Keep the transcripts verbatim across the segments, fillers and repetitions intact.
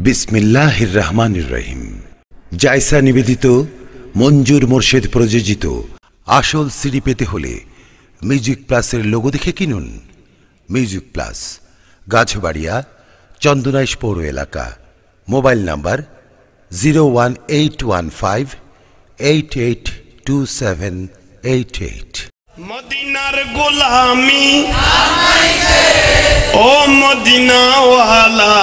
बिस्मिल्लाहिर रहमानिर रहीम जैसा निवेदित मंजूर मोर्शेद प्रयोजित आसल सीडी पेते होले म्यूजिक प्लस एर लोगो देखे किनुन। म्यूजिक प्लस गाछबाड़िया चंदनाइश पौर एलाका mobile number zero one eight one five eight eight two seven eight eight. মদিনার গোলামি ও মদিনা ওয়ালা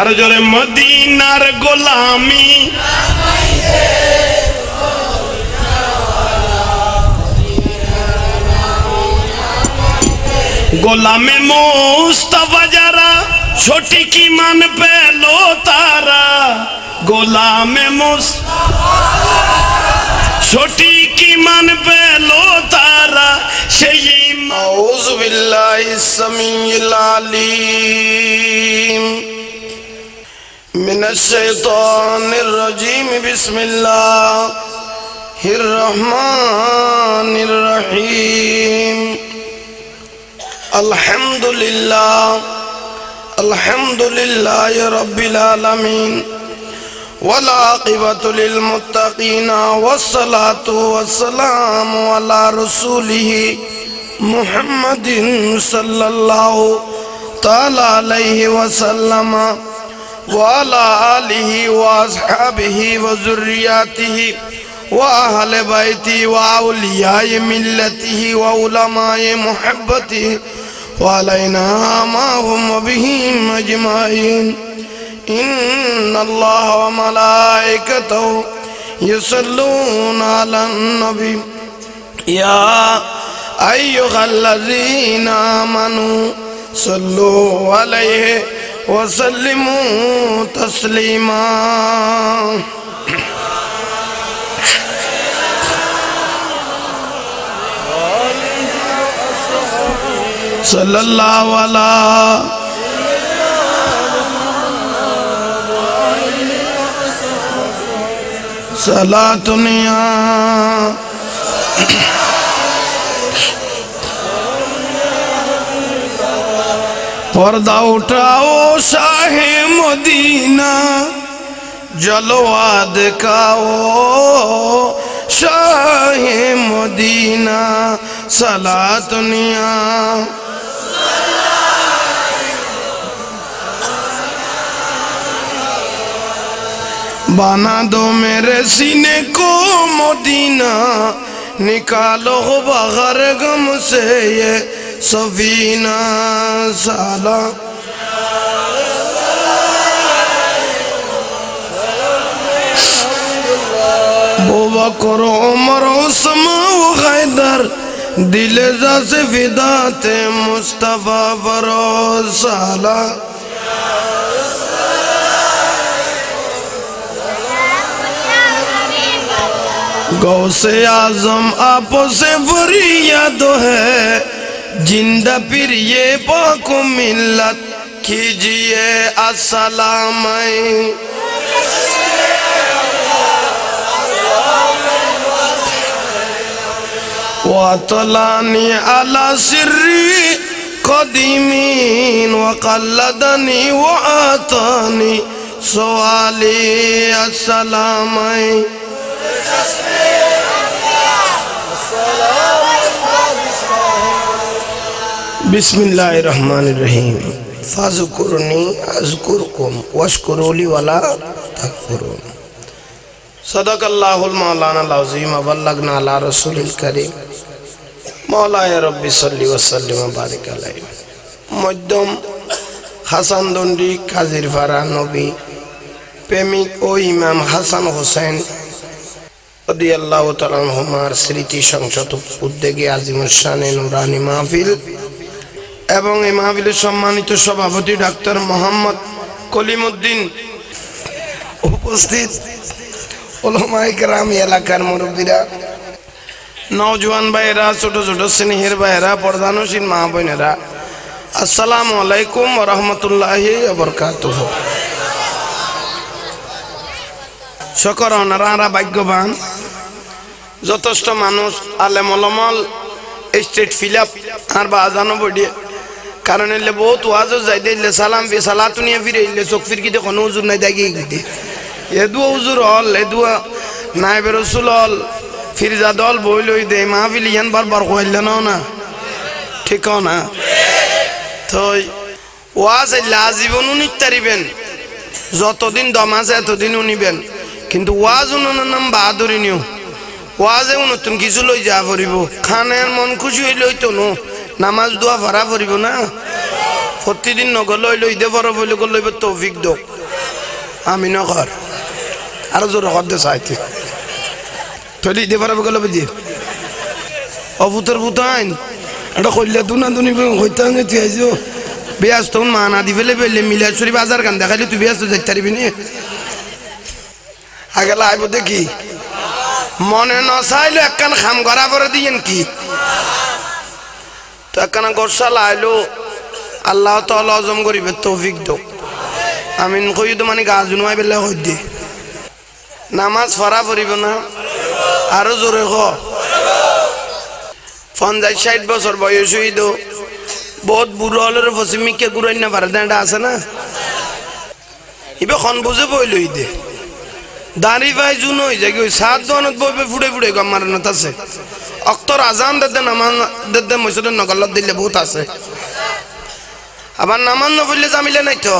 আর জোরে মদিনার গোলামি গোলামে মুস্তাফা যারা ছোটি কি মান পেলো তারা গোলামে মুস্তাফা ছোটি কি মান পেলো তারা সেই আউযু বিল্লাহি সামিউল আলিম মিনাশ শাইতানির রাজীম বিসমিল্লাহির রহমানির রহিম। الحمد لله الحمد لله رب العالمين والعاقبة للمتقين والصلاة والسلام على رسوله محمد صلى الله تعالى عليه وسلم وعلى آله وأصحابه وذرياته وأهل بيته وأولياء ملته وعلماء محبته وعلينا معهم وبهم أجمعين. إن الله وملائكته يصلون على النبي يا أيها الذين آمنوا صلوا عليه وسلموا تسليما. صلى الله على صلاة نيا پردہ اٹھاؤ شاہ مدینہ جلوہ دکھاؤ شاہ مدینہ صلاة نيا बना दो मेरे सीने को मदीना निकालो बग़ैर गम से ये सफीना साला बुवा करो उमर उस्मान हैदर दिल से फिदा ते मुस्तफा बरो साला गौसे आजम आपो से फरियाद है जिंदा फिर ये पाको मिलत कीजिए अस्सलाम। वातलानी अला सिर्री कदीमीन वकल्लदनी वातानी सवाली अस्सलाम। बिस्मिल्लाहिर्रहमानिर्रहीम फाज़कुरुनी अज़कुरुकुम वश्कुरुली वला तकफुरुन। सदकल्लाहुल मौलानाल अज़ीम वबल्लगना अला रसूलिल करीम मौलाया रब्बी सल्लि व सल्लिम व बारिक अलैहि। मध्यम হাসানদন্ডি কাজিরপাড়া নবী প্রেমিক ও ইমাম হাসান হোসেন রাদিয়াল্লাহু তাআলা আনহুমার স্মৃতি সংসদ উদ্যোগে আজিমুশানে নুরানি মাহফিল এবং এই মাহফিলের সম্মানিত সভাপতি ডাক্তার মোহাম্মদ কলিমউদ্দিন উপস্থিত উলামায়ে কেরাম এলাকার মুরব্বীরা নওজোয়ান ভাইরা ছোট ছোট স্নেহের ভাইরা প্রধানশীল মা বোনেরা আসসালামু আলাইকুম ওয়া রাহমাতুল্লাহি ওয়া বারাকাতুহু। সকর অনারা ভাগ্যবান যথেষ্ট মানুষ আলেমলমল স্টেট ফিলাপ আর বা আজানবডি कारण ले बहुत वाजो जायदे ले सलाम वे सलात नहीं फिर ले सोक फिर की देखो हुजूर नहीं दागी गिते ये दुआ हुजूर और ले दुआ नायब रसूल और फिर जादौल बोलोई दे महफिल यन बार बार कोइल ना ना ठीक हो ना तो वाज लाजिब उनी तरीबन যত দিন দম আছে তত দিন উনিবেন কিন্তু ওয়াজ উননম বাহাদুরি নিও ওয়াজে উনতুন কিছু লই যা পড়িব খানের মন খুশি হইল হইতো না নামাজ দোয়া ভরা পড়িব না প্রতিদিন নগল হইল ইদে বড় বলে গল লইব তৌফিক দক আমি নগর আর জোর হদে চাইতে তলি দে বড় গল বদি অবুতর বুতাইন এটা কইলা দুনা দুনি হইতা না তুই আইজো বিয়াস তো মানা দিলে বেলে মিলাছুরি বাজার গান দেখাইলে তুই বিয়াস যাইতে পারবি না আগে লাইব দেখি মনে না চাইলো একখান খাম করা পরে দিয়েন কি তো একখানা গোসা লাইলো আল্লাহ তাআলা আজম গরিবের তৌফিক দাও আমিন কই তো মানে গাজু নয় বেলা কই দে নামাজ পড়া পড়িব না আর জোরে ক পঞ্চাশ ষাট বছর বয়স হইল बहुत बुरा वाले फसमी के गुरु इन्हें वर्दन डांस है ना इबे खानबुजे बोलो इधे दारी वाई जुनो इधे क्यों सात दोनों तो इबे फुड़े फुड़े का मरना था से अक्तर आजान दद्दे नमान दद्दे मुझसे नगलत दिले बहुत आसे अब नमान न फुले जामिले नहीं तो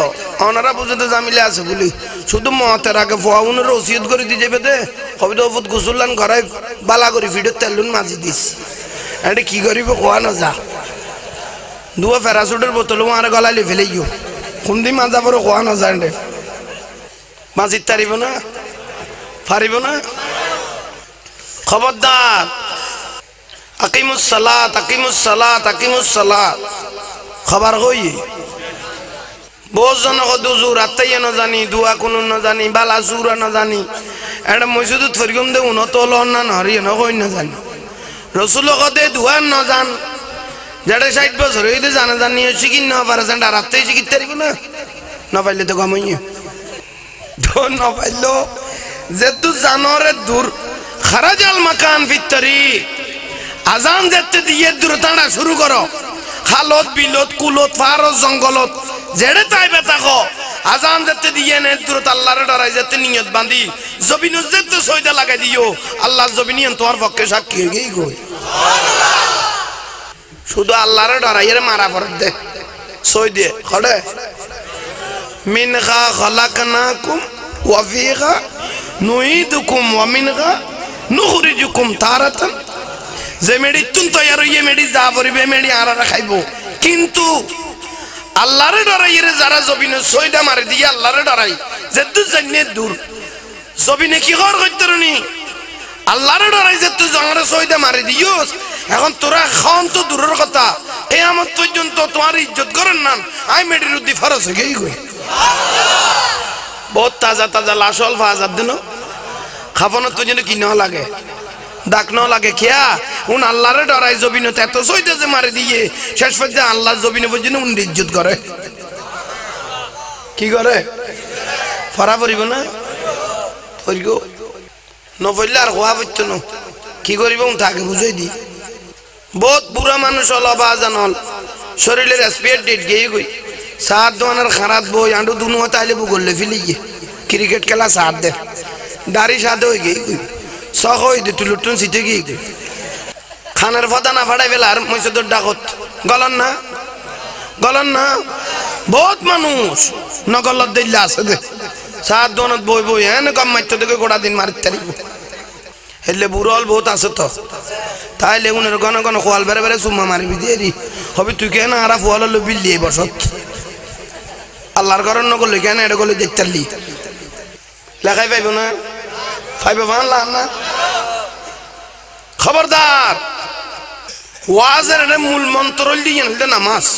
अनारा बुझे तो जामिले आसे बोली शुद्ध मातेरा के फुआऊन रोशियत करी दीजे बेटे कभी तो फुट गुसुलन कराए बाला करी वीडियो तल्लुन माजी दीस ऐडे की करी वो खुआ न जा दुआ फेरासुडर बोतलों आरे गला ले फिले यो खुंडी मांझा पर ख्वान आजान डे मांझित तारीबो ना फारीबो ना खबरदार अकीमुस्सलात अकीमुस्सलात अकीमुस्सलात खबर कोई बहुत जनों को दूसरों रात्ते ये न जानी दुआ कुनु न जानी बाला सूरा न जानी ऐड मुझे तो फरियों में उन्हों तोलों ना नहरी न कोई न जानी रसूलों को दे दुआ न जान ज़्यादा साइड पर सरोई तो जाना जान नहीं है शिकी नौ परसेंट आराप्ते ही शिकी तेरी को ना नौ पहले तो काम ही है तो नौ पहलो ज़ेतु जानोरे दूर खराजाल मकान फितरी आजान ज़ेते दिए दुर्ताना शुरू करो खालोत बिलोत कुलोत फारोस जंगलोत ज़ेरे ताई बेता को आजान ज़ेते दिए ने दुर्ताल्ला रे डराई ज़ेते नियत बंदी ज़बीनुज़ेते सोईदा लगा दियो अल्लाह ज़बीनियन तुम्हार वक्के शाक किएगी कोई शुद्ध अल्लाह रे डरा येरे मारा फरत दे सोई दे खड़े मिनगा खलकनाकुम वफीगा नुईदुकुम वमिनगा नुखरिजुकुम तारतन जे मेडी तुम तो यार ये मेडी जावरी बे मेडी आरा रखाइबो किंतु अल्लाह रे डरा येरे जरा जबिन सोईदा मारे दिया अल्लाह रे डराई जद्द जन्नत दूर जबिन की गौर गतरनी अल्लाह रे डराई जद्द जंगरे सोईदा मारे दियोस এখন তোরা খান তো দূরের কথা কিয়ামত পর্যন্ত তোমার इज्जत করেন না আই মেডির উদ্দি ফরজ হই গই সুবহানাল্লাহ বহুত তাজা তাজা লাশল ফাজাব দিনো খাবন তো যেন কি না লাগে ডাক না লাগে কিয়া উন আল্লাহরে ডরাই জবিন তেত সইতে যে মারি দিয়ে শেষ পর্যন্ত আল্লাহ জবিন পর্যন্ত উন इज्जत করে কি করে ফরা পরিব না পরিগো নবল্লার হওয়া হইত না কি করিব উন তাকে বুঝাই দি बहुत बुरा मानुष वाला बाज़ अनॉल शरीले रेस्पेट डेट गई कोई साथ दो अनर खराब बो यांडो दोनों अताले बुगले फिली ये क्रिकेट कला साथ दे दारी शादो ही गई कोई साखो ही दे तुलटन सीते गई कोई खानर फदा ना फड़े वेलार मुझसे तो डाकोत गलन ना गलन ना बहुत मानुष न गलत दे लास दे साथ दो अनर बो बो यान कम मच्छों दे को हेल्ले बुराल बहुत आसता, ताई लेकिन रगाना का न ख्वाल बरे बरे सुम्मा मारी बितेरी, अभी तू क्या ना आरा ख्वाल लो बिल्ली बसत, अल्लाह कारण न को ले क्या ना ऐड को ले देख चली, लगाई भाई बना, भाई बवान लाना, खबरदार, वाज़र ने मूल मंत्रोल दी यंत्र नमाज़,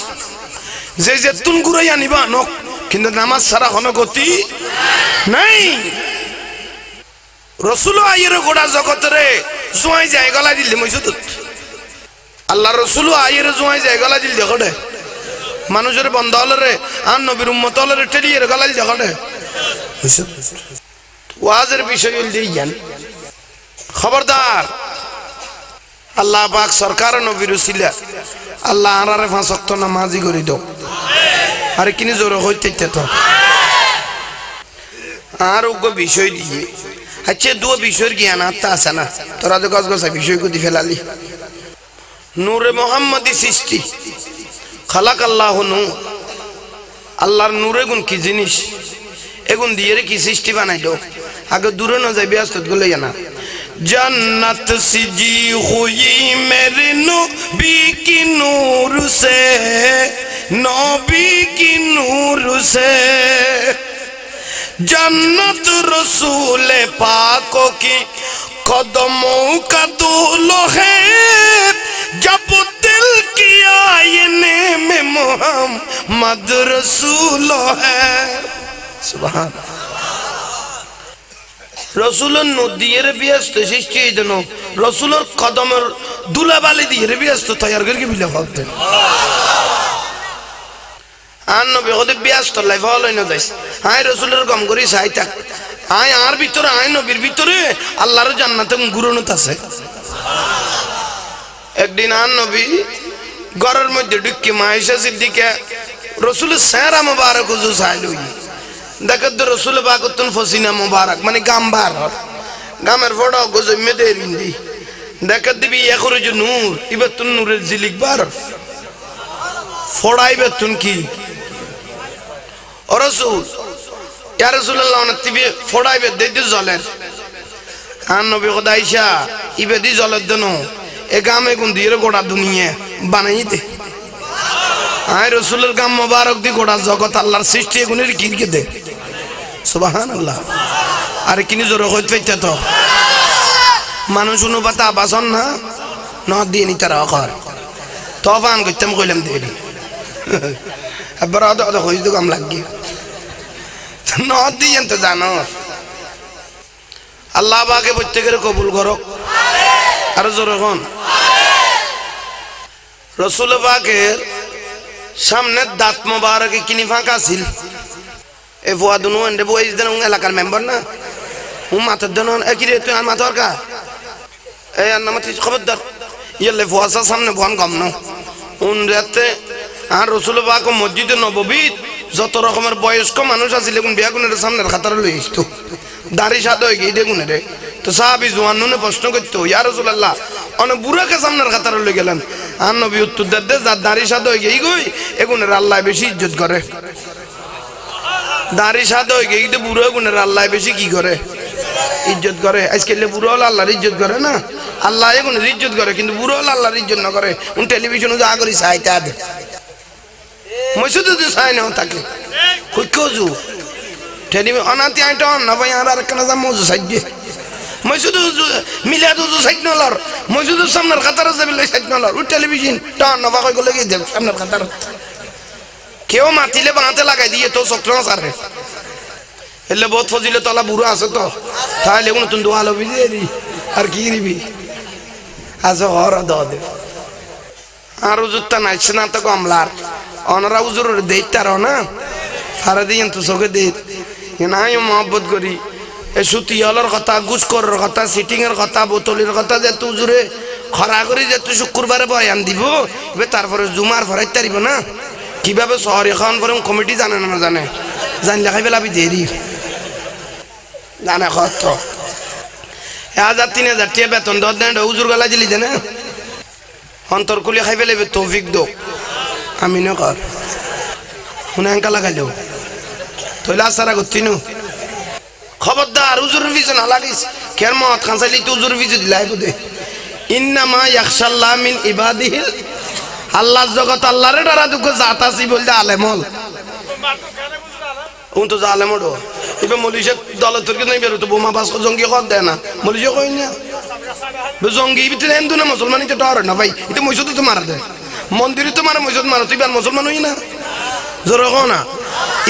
जेजे तुम गुरा या निबानो, किंतु नमाज़ सरा होने को ती, नहीं रसूल आयरे गोड़ा जगतरे जुआई जाए गला दिल मौजूद अल्लाह रसूल आयरे जुआई जाए गला दिल जगड़े मानुजरे बंदालरे आन नबीर उम्मतलरे टेलिये गला दिल जगड़े मौजूद वाजर विषय उल दियन खबरदार আল্লাহ পাক সরকার নবীর উসিলা আল্লাহ আরারে পাঁচ ওয়াক্ত নামাজি করে দাও আর কিনি জোর হইতে তো আর ওগো বিষয় দিয়ে আচ্ছা দুই বিষয়ের জ্ঞান আছে না তোরা তো গজ গজা বিষয় কই দি ফেলালি নূরে মুহাম্মদি সৃষ্টি খালাক আল্লাহু নূর আল্লাহর নূরে গুণ কি জিনিস এগুন দিয়ে কি সৃষ্টি বানাইলো আগে দূরে না যাই ব্যস্ত গলে না जन्नत सिजी हुई मेरे नबी की नूर से नबी की नूर से जन्नत रसूल पाकों की कदमों का दूल्हा है जब दिल की आईने में मोहम्मद रसूल है सुभान রসূলের নদিয়ের ব্যস্ত সৃষ্টি হইতো না রসূলের কদমের দুলাবালি দিয়ে ব্যস্ত তৈয়ার করে বিলা করতেন আর নবী হতে ব্যস্ত লাইফ হলই না যাইস আই রসূলের গম করি চাইতা আই আর ভিতরে আই নবীর ভিতরে আল্লাহর জান্নাতে গুরুনত আছে একদিন আর নবী ঘরের মধ্যে ঢুকে মায়েশা সিদ্দিকা রসূলের চেহারা মোবারক হুজু চাইলই দেখত রাসূল পাকতুন ফসিনা মুবারক মানে গামবার গামের ফটো গজমে দেরিন্দি দেখত দিবি ইখরুজ নূর ইবাতুন নূরের জিলিক বার ফড়াইবাতুন কি ও রাসূল ইয়া রাসূলুল্লাহ নতিবি ফড়াইবে দেদি জ্বলের আর নবী খোদা আয়েশা ইবেদি জ্বলের দনো এ গামে গুন্দির গোটা দুনিয়া বানাইতে আয় রাসূলের গাম মুবারক দি গোটা জগৎ আল্লাহর সৃষ্টি গুণের কিরকে দে সুবহানাল্লাহ আর কিনি জোর হইত পাইতা তো মানুষ অনু পাতা বাসন না ন দিন তারা কর তোবান গতম কইলাম দেরি আবরাদ আদা হইতো গাম লাগি ন দিন তো জানো আল্লাহ পাকে প্রত্যেকের কবুল করুক আমিন আর জোর কোন আমিন রাসূল পাকের সামনে দাঁত মোবারকে কিনি ফাঁকা ছিল এ ফুয়াদুন ওন্ডে বইজ দেন এলাকার মেম্বার না ও মাথার দেন একই রে তুই আর মাথার কা এই আর নামে খবরদার ইয়েলে ফুয়াসা সামনে বন কম না উন রাতে আর রসুল পাক মসজিদে নববীত যত রকমের বয়স্ক মানুষ আছিল কোন বিয়াগুনের সামনের খাতার লই আসতো দাড়ি সাদা হই গই দেগুনে রে তো সাহাবী জওয়ান নুনে প্রশ্ন করতে ইয়া রাসূলুল্লাহ অনে বুড়াকে সামনের খাতার লই গেলেন আর নবী উত্তর দেন যা দাড়ি সাদা হই গই গই এগুনের আল্লাহ বেশি इज्जत করে দাড়ি সাদা হই গই তো বুড়া গুনের আল্লাহ বেশি কি করে इज्जत করে আজকেলে বুড়া হল আল্লাহর इज्जत করে না আল্লাহ এগুনের इज्जत করে কিন্তু বুড়া হল আল্লাহর इज्जत না করে উনি টেলিভিশনে যা করি চাইতে আদে মসজিদে চাই না থাকে কই কোজু টেলিভি অনাতি আইটা না ভাই আর আরেকখানা যা মজু সাইদে মসজিদে মিলাদ ওজু সাইদনলার মসজিদের সামনের কাতারে যাবিল সাইদনলার ওই টেলিভিশন টা না ভাই কই লাগি দেব সামনের কাতারে কেও মাটিলে বাঁতে লাগাই দিয়ে তো সক্রন সারে এলে বহুত ফজিলত আলা বুড়া আছে তো তাইলে কোন তুন দোয়া লবি দি আর কি দিবি আজ হর দাও দে আর উজুততা নাইছ না তো কমলার অনরা উজুরের দেইতার না সারা দিন তো সকে দে নাই mohabbat করি এ সুতি হলার কথা গুসকরের কথা সিটিং এর কথা বোতলের কথা যে তুই উজুরে খরা করি যে তুই শুক্রবারে বয়ান দিব এবে তারপরে জুমার ফরাই তারিব না কিভাবে শহরে খান পরম কমিটি জানে না জানে জানলে খাইবে লাভি দেরি জানা কত হাজার তিন হাজার টিয়া বেতন দশ দিন হুজুর গলা দিলি জানে অন্তর কুলি খাইবে লাইবে তৌফিক দো আমি না কর শুনে আঙ্কা লাগাইলেও তৈলে আসারা করতিন খবরদার হুজুরের পিছনে লাগিস কেন মত খান চাইলি তো হুজুরের পিছু দিলাই দে ইন্নামা ইয়াখশাল্লাহ মিন ইবাদিহিল আল্লাহর জগত আল্লাহরে ডরা দুঃখ জাত আছি বলতে আলেমল উন তো আলেমড়ো এবে মলিশে দল তুরকে নাই বেরো তো বোমা বাস জঙ্গি কর দেয় না মলিশে কই না বে জঙ্গি ভিতরে হিন্দু না মুসলমানই তো ডর না ভাই এটা মসজিদে তো মারা দেয় মন্দিরে তো মারা মসজিদ মারা তুই আর মুসলমান হই না জোর কও না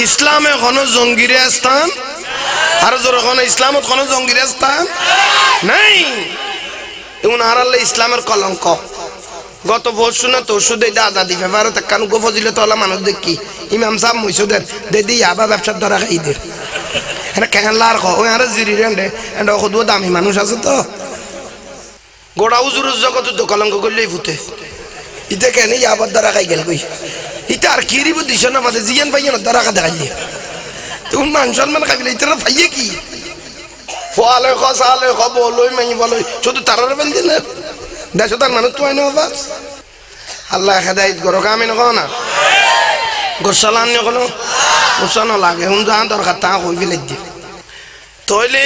ইসলামে কোনো জঙ্গিরে স্থান আর জোর কও না ইসলামত কোনো জঙ্গিরে স্থান নাই উন আর আল্লাহ ইসলামের কলঙ্ক গত বছর না তো সুদে দাদা দি ফেভার তা কান গো ফজিলত ওলা মানুষ দেখি ইমাম সাহেব মুইসুদের দেদি আবা ব্যবসা ধরা খাই দে এরা কেন লার কো ওই আর জিরি রে এন্ড কত দামি মানুষ আছে তো গোড়া উজুরুর জগত তো কলঙ্ক করলেই ভূতে ইতে কেন আবার দ্বারা খাই গেল কই ইটা আর কি রিব দিছ না মাঝে জিয়ান পাইয়ে না দ্বারা খা দেখাইলি তুমি মান সম্মান খাবিলে ইতে না পাইয়ে কি ফলে খসালে খব লই মাই বলই শুধু তারার বেঁধে না দেশ তার মানুষ তো আইনো বাবা আল্লাহ হেদায়েত করো কামিন কো না গোসালান নে কোন গোসান লাগে হুন জান দরকার তা কই ফেলে দি তোইলে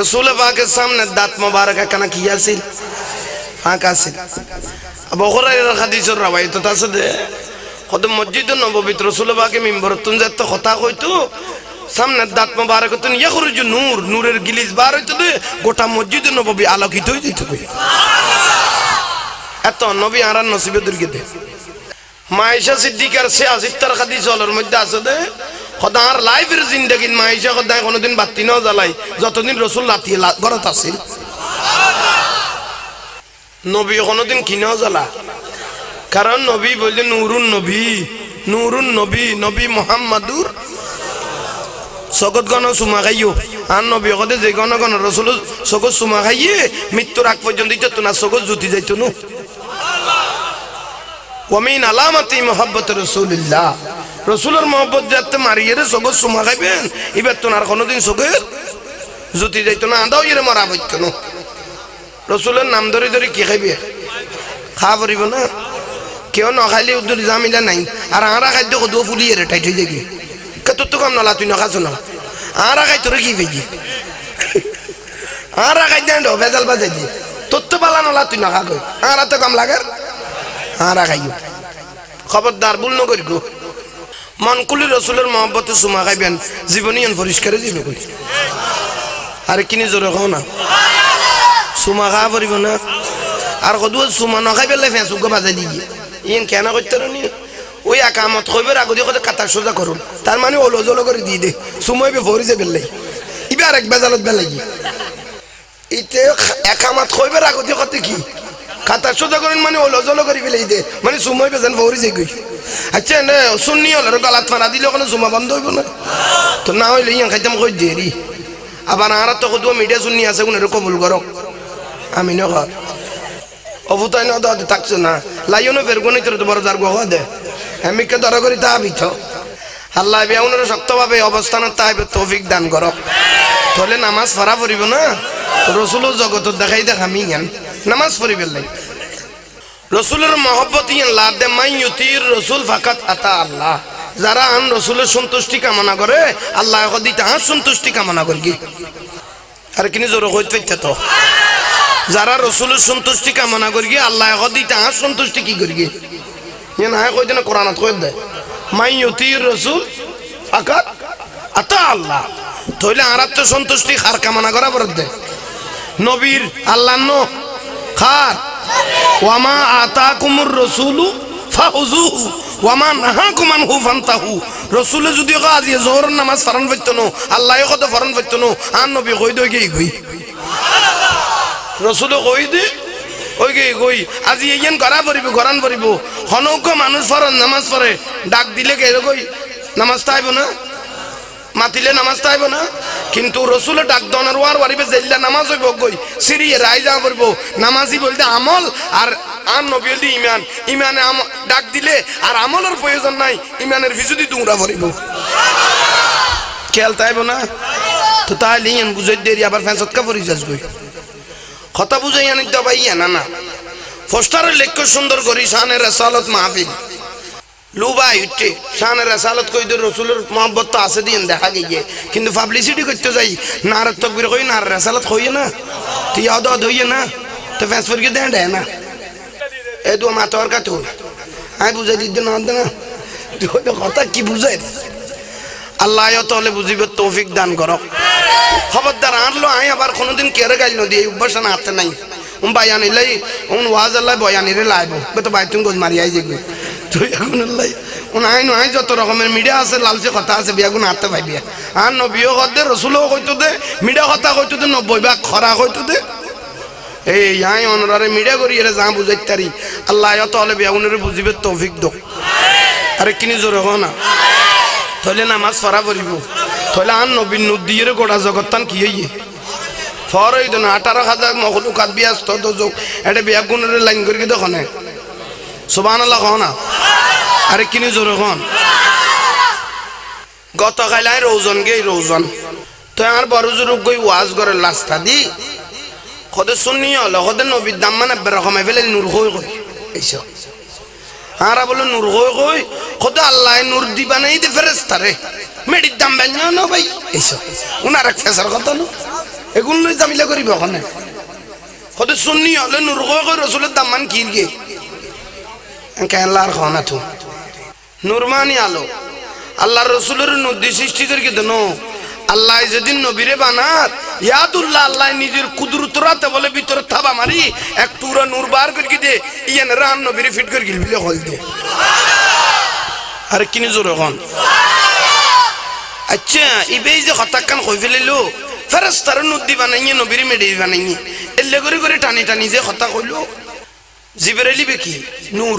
रसूल पाक के सामने दात मुबारक कना किया सिल फाका सिल अब हुरैरा हदीस रवायत तसद खुद मस्जिद नबवी रसूल पाक के मिंबर तुम जत खता কইতো सामने दात मुबारक तुन यखरुज नूर नूरेर गिलिस बार হইতো গোটা মসজিদ নববী আলোকিত হই দিত কই সুবহানাল্লাহ এত নবী আর নসিবে দুর্গতে মাইশা সিদ্দিকার সে আজিত্তর হাদিস ওর মধ্যে আসে খোদার লাইফের জিন্দেগিন মাইশা খোদায় কোনদিন বাতি না জ্বালাই যতদিন রাসূল রাতে ঘরে আছিল সুবহানাল্লাহ নবী কোনদিন কিনা জ্বালা কারণ নবী বলে নূরুন নবী নূরুন নবী নবী মুহাম্মাদুর সগত গণ সুমা খাইও আর নবী কদে যে গণ গণ রাসূল সগত সুমা খাইয়ে মৃত্যুর আগ পর্যন্ত যত না সগত জুতি যাইতো না ওমিন আলামতি মুহাব্বত রাসূলুল্লাহ রাসূলের mohabbat যাতে মারিয়ে রে সগো সুমা খাইবেন ইবাত তোনার কোনদিন সগে জুতি যাইতো না আদাও এর মারা হইত না রাসূলের নাম ধরে ধরে কি খাইবে খাওয়া পড়িব না কেউ না খাইলে উদ্দুর জামিলা নাই আর আরা খাদ্য কদু ফুলিয়ে রে টাইট হই যাবে কত তো কাম না লা তুই না খাছ না আরা খাই তোরে কি পেগি আরা খাই দেন দ ভেজাল বাজাই দি তত্ত্ব বালা না লা তুই না খাগো আরা তো কাম লাগার आरा खाइयो खबरदार भूल न करियो मन कुली रसूलर मोहब्बत सुमा खाइबेन जीवनियन परिष्कार दिबो কই আর কিনি জোরে কও না সুবহানাল্লাহ সুমা খা পড়িব না আর কদু সুমা না খাইবে লাই ফেসুক বাজাই দিগি ইন কেন কইতরনি ওই আকামত কইবের আগদি কত কথা সোজা করুন তার মানে ওলো জলো করে দি দে সুমাইবে ভরি যাবে লাই ইবে আর এক বেজালত বেলাগি ইতে একামত কইবের আগদি কত কি खाता सोदा करन माने ओलो जलो करी फेले दे माने सुमय बेजन भौरी जे गई अच्छा ने सुन्नी ओलर गलत फरा दिलो कोन सुमा बंद होइबो ना तो ना होइले इन खतम कोइ देरी आबार आरा तो को दो मीडिया सुन्नी आसे कोन रकम भूल करो आमी न कर अबुताय न द तकछ ना लायोनो फेरगोनि तर बड़ जार गो दे हामी के दर करी ता बिथो अल्लाह बे उनर शक्त भाबे अवस्थान ताइबे तौफिक दान करो तोले नमाज फरा परिबो ना रसूल जगत देखाई दे हामी इन नमाज পড়িবেন নাই রাসূলের mohabbat ইন লা দে মাই ইউতির রাসূল ফাকাত আতা আল্লাহ যারা আন রাসূলের সন্তুষ্টি কামনা করে আল্লাহ কদি তার সন্তুষ্টি কামনা করগি আর কিনি জোরে কইতে পেতে তো সুবহানাল্লাহ যারা রাসূলের সন্তুষ্টি কামনা করগি আল্লাহ কদি তার সন্তুষ্টি কি করগি ইন আয় কই দেন কোরআনত কই দে মাই ইউতির রাসূল ফাকাত আতা আল্লাহ তোইলে আরাত তো সন্তুষ্টি খার কামনা করা বরদ দে নবীর আল্লাহর নো খার ওয়ামা আতাকুমুর রাসূলু ফাহুযুহু ওয়ামা নাহাকুম আনহু ফানতাহু রাসূল যদি গাজি যোহর নামাজ ফরন বৈতনো আল্লাহ কত ফরন বৈতনো আর নবী কই দই গই গই সুবহানাল্লাহ রাসূল কই দি ওই গই গই আজি এইন গরা পড়িব গরান পড়িব হনক মানুষ ফরন নামাজ পড়ে ডাক দিলে কে কই নামাজ তাইবো না মাতিলে নামাজ তাইবো না কিন্তু রাসূল ডাক দনার ওয়ার ওয়ারিবে জেলা নামাজ হইব গই সিরি রাইজা করব নামাজি বলতে আমল আর আর নবী বলতে ঈমান ঈমানে ডাক দিলে আর আমলের প্রয়োজন নাই ঈমানের বিজুদি দুংরা পড়িব সুবহানাল্লাহ খেয়াল তাইবো না তো তাইলে ইন বুঝাই দেরি আবার ফ্যানসত কা পড়ি যাস গই কথা বুঝাই আনি দবাইয়া না না পোস্টারে লেখ সুন্দর করি শানের রাসালত মাহফিল লুবা ইউটি শান রাসালাত কই দে রাসূলের mohabbat তো আছে দিন দেখা গিয়ে কিন্তু পাবলিসিটি করতে যাই নার তাকবীর কই নার রাসালাত কই না তি আদা দই না তো ফেসবুক কে দেন না এ তো মাতর কা তো আই বুঝাই দিতে না না তুই তো কথা কি বুঝাই আল্লাহ তাআলা বুঝিবে তৌফিক দান করো খবরদার আনলো আই আবার কোনদিন কেরে গাইল নদি এই উপাসনা হাতে নাই উম বায়ানি লাই উম ওয়াজ আল্লাহ বায়ানি রে লাইবো তো বাই তুমি গোজ মারি আই যাবে যত রকমের মিডিয়া আছে লালচে কথা আছে বিয়াগুন হাতে পাইবি আর নবীও হতে রসুলও কইতো দে মিডিয়া কথা কইতো দে নব্বই ভাগ খরা কইতো দে এই আই অনরারে মিডিয়া করি এরা যা বুঝাই তারি আল্লাহ তাহলে বিয়াগুনের বুঝিবে তৌফিক দো আরে কিনি জোরে কও না তাহলে নামাজ পড়া পড়িব তাহলে আর নবীর নূর দিয়ে গোটা জগৎ তান কি হইয়ে ফরই দন আঠারো হাজার মখলুকাত ব্যস্ত দজক এটা বিয়া গুণের লাইন করি কি দখনে সুবহানাল্লাহ কও না আরে কিনি জোরে কোন গত কালাই রওজন গই রওজন তো আর বড় জুরুক গই ওয়াজ করে লাস্তা দি খোদে সুন্নি হলো খোদে নবীর দাম মানে রকমে ফেলে নূর কই কই এইসব আরা বল নূর কই কই খোদে আল্লাহ নূর দিবা নাই দে ফেরেশতা রে মেডি দাম বেন না ভাই এইসব উনার এক ফেসার কথা না এগুন লই জামিলা করিব ওখানে খোদে সুন্নি হলো নূর কই কই রাসূলের দাম মান কি গে একা আল্লাহর খানা তো নূরমানি আলো আল্লাহর রাসূলের নূরদি সৃষ্টিদের কি দনো আল্লাহ যেদিন নবীরে বানাত ইয়াদুল্লাহ আল্লাহ নিজের কুদরতরাতে বলে ভিতর থাবা মারি এক টুকরা নূর বার কর কি দে ইয়ান রাম নবীরে ফিট কর গিল বিলে হল দে সুবহানাল্লাহ আর কিনি জোরে কোন সুবহানাল্লাহ আচ্ছা ইবেই যে কথা কান কই ফেলিলো ফেরেশতার নূরদি বানাইয়ে নবীরে মেডি বানাইয়ে এলে করে করে টানি টানি যে কথা কইলো জিবরাইল বেকি নূর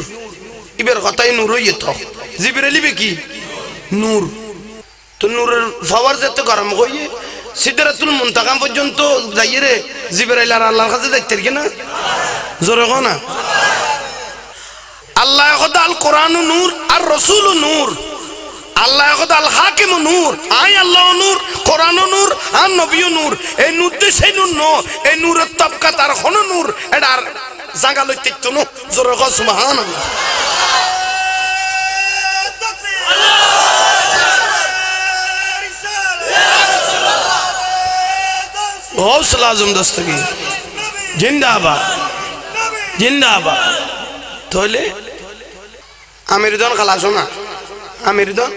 ইবের কথাই নূর হইতো তো জিবরাইল বেকি নূর তো নূরের পাওয়ার যেতে গরম হইয়ে সিদরাতুল মুনতাকা পর্যন্ত যাইয়ে রে জিবরাইল আর আল্লাহর কাছে যাইতে কি না জোরে কও না আল্লাহ খোদা আল কোরআন নূর আর রাসূল নূর আল্লাহ খোদা আল হাকিম নূর আই আল্লাহ নূর কোরআন নূর আর নবী নূর এই নূর দেশে নূর নো এই নূরের তবকা তার কোন নূর এটা আর জাগা লইতে তো না জোরে কও সুবহানাল্লাহ गौसल आजम दस्तगीर जिंदाबाद जिंदाबाद थोले आमिरदन खलासो ना आमिरदन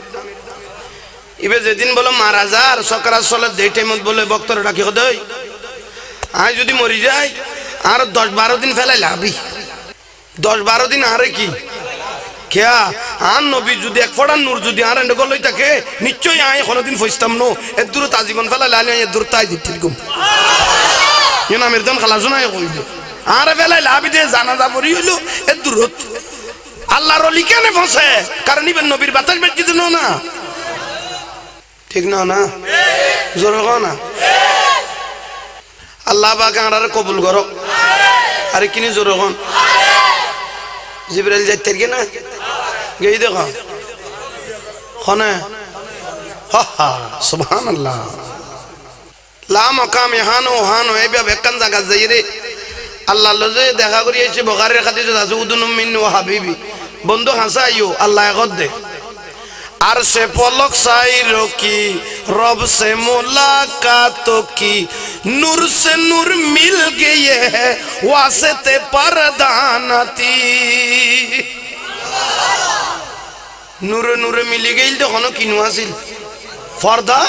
इबे जेदिन बोलो महाराजा আর সকরাত সালাত দেই টাইমত বলে বক্তর ডাকি কই আই যদি মরি যাই আর দশ বারো দিন ফেলাই লাভি দশ বারো দিন আরে কি क्या आन नबी जुदी एक फड़ा नूर जुदी आन रंडे गोलोई तके निच्चो यहाँ ये खोलो दिन फौजतम नो एक दूर ताजीबन फला लालियाँ ये दूर ताई दिखती गुम ये ना मेरे दम खलासुना ये कोई लो आन रे फला लाभी दे जाना था बोरी ये लो एक दूर अल्लाह रोली क्या ने फंसे करनी बन नबी बातच बैठ कितनो ना ठीक ना ना ज़रूर ना अल्लाह बाकी आन रे कबूल करो अरे किन्हीं ज़रूर जिब्राइल जाते क्या ना गई देखा खाने हा हा सुबहान अल्लाह लाम काम यहाँ नो हाँ नो ये भी अभेकन जाकर जाइए अल्लाह लजे देखा करिए इसे बगारे खाते जो दासू उधर नमीन वो हबीबी बंदो हंसा यो अल्लाह ख़ुद दे आरसे पलक साइरो की रब से मुलाकातों की नूर से नूर मिल गई है वास्ते परदानती नूरे नूरे मिली गई तो खानो किनुआ सिल फर्दा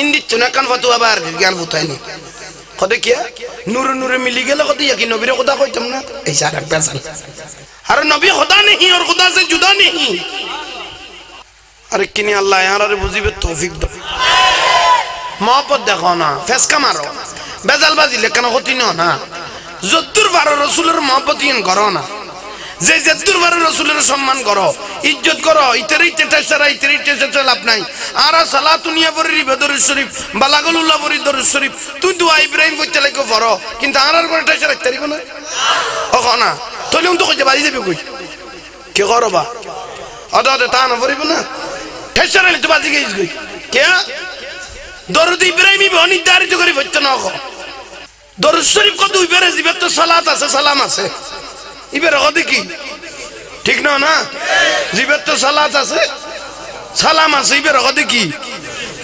इन दिच्छुना कन फतुआ बार ज्ञान फुताई नहीं खुदे क्या नूरे नूरे मिली गई लगती है कि नबी रे खुदा कोई तुमना ऐसा रख पैसा हर नबी खुदा नहीं और खुदा से जुदा नहीं अरे किन्हीं अल्लाह यार अरे बुज़ी बे तौफीक दो मापद देखो ना फैसला मारो बेजाल बाजी लेकिन होती नहीं हो ना ज़दूर वारो रसूलर मापद इन करो ना যে যতদূর বড় রাসূলের সম্মান করো इज्जत করো ইতরি তেতাছরা ইতরি তেতাছরা লাভ নাই আর সালাত দুনিয়া পরি বদর শরীফ বালাগুল্লাহ পরি দরুদ শরীফ তুই দোয়া ইব্রাহিম কইতে লাগো পড়ো কিন্তু আর আর কোন তেতাছরা ইতরিব না ও না তোলুম তো কইতে বাড়ি যাবে কই কে করবা আদা আদা তা না পড়িব না তেতাছরা লি তো বাজি গইস কই কে দরুদ ইব্রাহিম ই নির্ধারিত করি বইত না ক দরুদ শরীফ কত ইবেরে জিবে তো সালাত আছে সালাম আছে इबे रखोदी की, ठीक ना ना? जिबे तो सलात आसे, सलाम आसे इबे रखोदी की,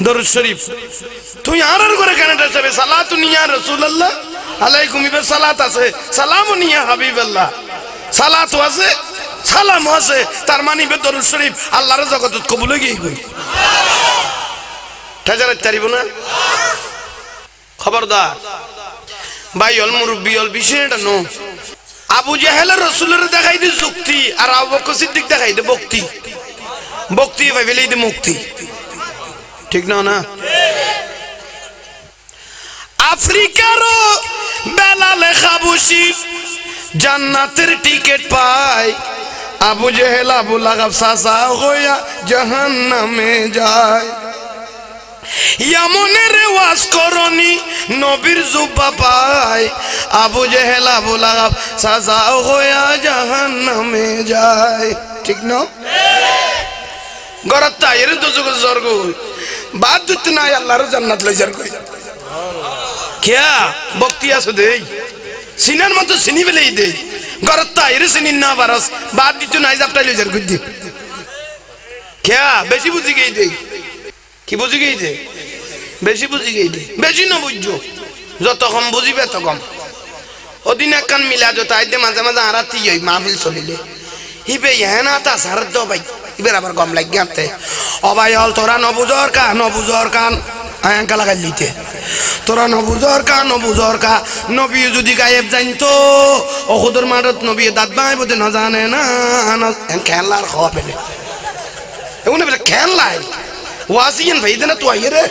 दरुद शरीफ। तू यहाँ रख रहे कहने डर से बे सलात तू नहीं यहाँ रसूलल्लाह, अलैकुम इबे सलात आसे, सलामु नहीं यहाँ हबीबल्लाह, सलात वासे, सलाम वासे, तारमानी बे दरुद शरीफ, अल्लाह रज़ा को तुझको बुलेगी ही कोई। ठहर तेरी बुना? खबरदार, भाई আবু জাহেল রাসূলের দেখাই দি যুক্তি আর আবু বকর সিদ্দিক দেখাই দি ভক্তি ভক্তি ভাই ভেলি দি মুক্তি ঠিক না না আফ্রিকার বেলাল খাবুশি জান্নাতের টিকেট পায় আবু জাহেল আবু লাগাব সাসা হইয়া জাহান্নামে যায় ইয়ামনের ওয়াজ করনি নবীর জুব্বা পায় আবু জেহেল আবু লাহাব সাজা হইয়া জাহান্নামে যায় ঠিক না ঠিক গরাত তাইর দুজুগ জর্গ বাদত নাই আল্লাহর জান্নাত লই জর্গ সুবহানাল্লাহ কিয়া ভক্তি আছে দেই সিনার মত সিনি বেলেই দেই গরাত তাইর সিনি না বারস বাদত নাই জাপটা লই জর্গ দি কিয়া বেশি বুঝি গই দেই কি বুঝি গই দেই বেশি বুঝি গই দেই বেশি না বুঝজো যত কম বুঝিবে তত কম ওদিন একখান মিলাদ তাইতে মাঝে মাঝে আরাতি হই মাহফিল চলিলে হিবে ইহানা তা সারদ ভাই ইবের আবার গম লাগ গেতে ও ভাই হল তোরা ন বুঝর কা ন বুঝর কান আয়ঙ্কা লাগাই লিতে তোরা ন বুঝর কা ন বুঝর কা নবী যদি গায়েব জানতো ও খুদর মারত নবী দাঁত বাই বতে না জানে না খেলার খাওয়া পেলে এগুনে বলে খেলাই ওয়াসিয়ান ভাইদেনা তো আইরে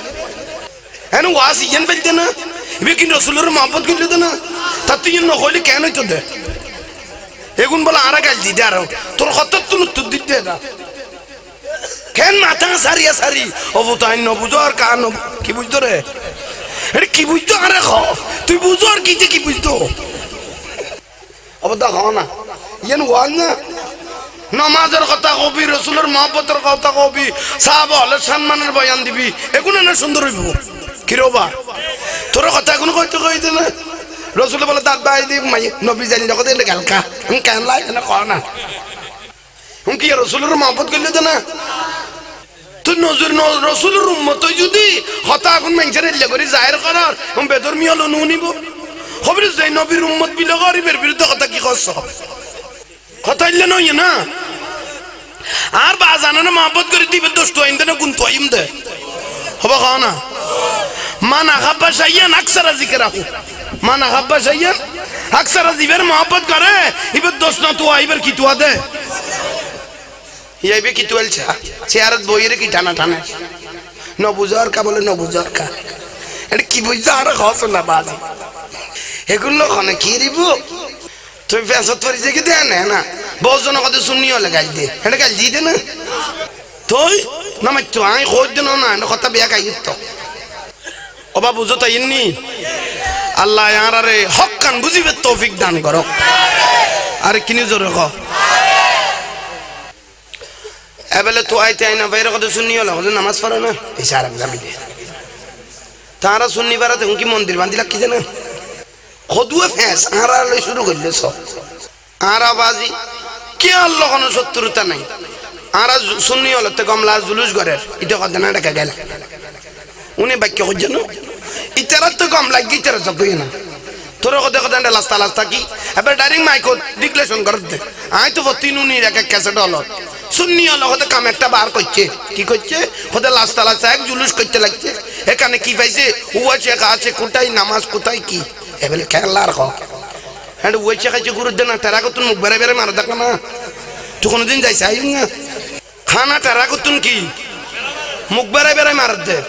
এন ওয়াসিয়ান ভাইদেনা বিকিন রাসূলের محبت কইলে দেনা তাতিন নহলি কেন হইতো দে এগুন বলে আরা গাল দি দে আর তোর কত তুলু তুই দি দে না কেন মাথা সারিয়া সারি অবতাই ন বুঝর কান কি বুঝতো রে এ কি বুঝতো আরে খ তুই বুঝর কি কি বুঝতো অবতা খাও না ইন ওয়াল না নামাজের কথা কবি রাসূলের محبتের কথা কবি সাহাবা হলে সম্মানের বয়ান দিবি এগুন না সুন্দর হইব কি রবা তোর কথা কোন কইতে কইতে না রাসূল বলে দাঁত বাই দি নবী জানি না কত এটা গালকা হুম কেন লাগে না কর না হুম কি রাসূলের محبت কইলে দে না তুই নজর রাসূলের উম্মত যদি কথা কোন মেনচারে লাগরি জাহির করার হুম বেদরমি হলো নুনিব খবর যে নবীর উম্মত বিলা গরিবের বিরুদ্ধে কথা কি করছ কথা হইলে নয় না আর বাজানার محبت করি দিবে দোস্ত আইন্দে না গুণ তোইম দে হবে খানা মান আহাব্বা শাইয়ান আকসার যিকরাহু মান আহাব্বা শাইয়ান আকসার যিবের محبت করে ইবে দোষ না তো আইবার কি তোয়া দে ইয়াইবে কি তোলছা চেয়ারত বইরে কি টানা টানা ন বুঝার কা বলে ন বুঝার কা এটা কি বুঝা আর হস না বাজি এগুন লখনে কি রিব তুই ফেসত পরি যে কি দেন না বহুজন কত সুন্নিও লাগাই দে এটা গাল দি দে না তুই না মত তো আই কই দে না না কথা বেয়া গাইত তো ওবা বুঝো তাই নি আল্লাহ ইয়ারারে হক কান বুঝিবে তৌফিক দান করো আর কিনি জোরে ক এবেলে তো আইতে আইনা বাইরে কত সুন্নি হলো নামাজ পড়ে না ইশারা জামি দে তারা সুন্নি বারাতে হুকি মন্দির বান্দিলা কি জানা খদুয়ে ফেস আরা লই শুরু করলে সব আরা বাজি কি আল্লাহ কোন শত্রুতা নাই আরা সুন্নি হলো তে কমলা জুলুস গরের এটা কত না টাকা গেল উনি বাক্য হজনো ইতারা তো কম লাগি ইতারা জবই না তোর কথা কথা লাস্তা লাস্তা কি এবার ডাইরিং মাইক ডিক্লেরেশন কর দে আই তো তিন উনি এক এক ক্যাসেট হল শুননি হল কথা কাম একটা বার করছে কি করছে কথা লাস্তা লাস্তা এক জুলুস করতে লাগছে এখানে কি পাইছে হুয়া শেখ আছে কোটাই নামাজ কোটাই কি এবার খেলার হক হ্যাঁ হুয়া শেখ আছে গুরু দেনা তারা কত মুখ বেড়ে বেড়ে মারা দেখ না তুই কোনোদিন যাইছে আই না খানা তারা কত কি মুখ বেড়ে বেড়ে মারা দে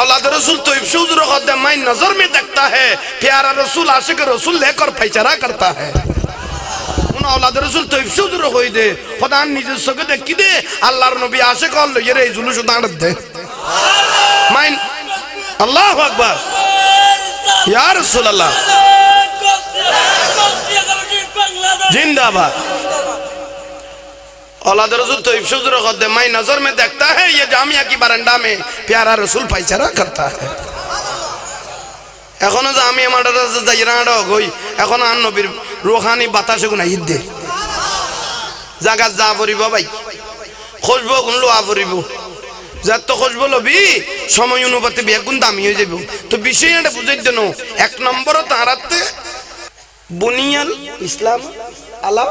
औलाद रसूल तो इब्शुज रखदमाई नजर में देखता है प्यारा रसूल आशिक रसूल लेकर फैचरा करता है उन औलाद रसूल तो इब्शुज रखोई दे खुदा निजे सगे दे कि दे अल्लाह नबी आशिक और ये रे जुलूस उतार दे माइन अल्लाह अकबर या रसूल अल्लाह जिंदाबाद औलाद रसूल तो इब्शुज रखदमाई नजर में देखता है ये जामिया की बरंडा में प्यारा रसूल पायचारा करता है एखोनो जामिया मदरसा जायराडो गई एखोनो आन नबीर रूहानी बताशे गुनाई दे जागा जा परिबो भाई खुशबू गुन लो आ परिबो जत तो खुशबू लबी समय अनुपाते बेगुन दामी हो जाबो तो विषयটা বুঝাই দেনো এক নম্বর তারাতে বুনিয়াল ইসলাম আলা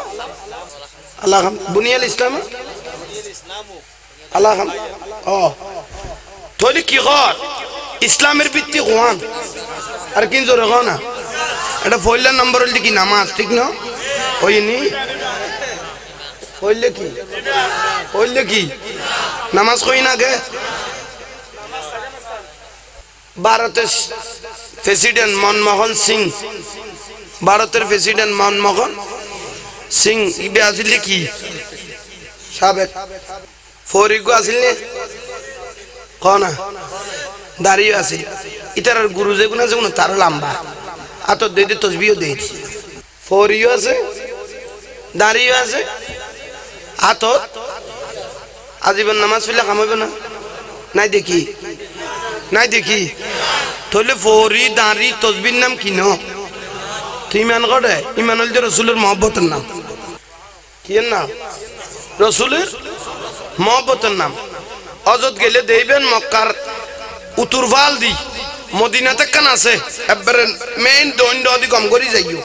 আল্লাহ বুনিয়াল ইসলাম আল্লাহ ও তোলি কি গর ইসলামের ভিত্তি কোরআন আর কিন জোরে গো না এটা ফয়লা নাম্বার হল কি নামাজ ঠিক না হইনি হইলে কি হইলে কি নামাজ কই না গে ভারতের প্রেসিডেন্ট মনমোহন সিং ভারতের প্রেসিডেন্ট মনমোহন সিং ইবে আসলে কি সাবেক ফরিগো আসলে কনা দাঁড়িয়ে আছে ইতার গুরু যেগুলো আছে না তার লম্বা আতো দেদি তসবিহ দেইছি ফরিও আছে দাঁড়িয়ে আছে আতো আজীবন নামাজ পড়লে কাম হবে না নাই দেখি নাই দেখি তোলে ফরি দাঁড়ি তসবির নাম কি না তুই মান করে ইমানুল যে রাসূলের mohabbat-এর নাম কি নাম রাসূলের mohabbat-এর নাম অযত গেলে দেইবেন মক্কার উতুরবাল দি মদিনাতে কান আছে এবারে মেইন দন্ড অধি কম করি যাইও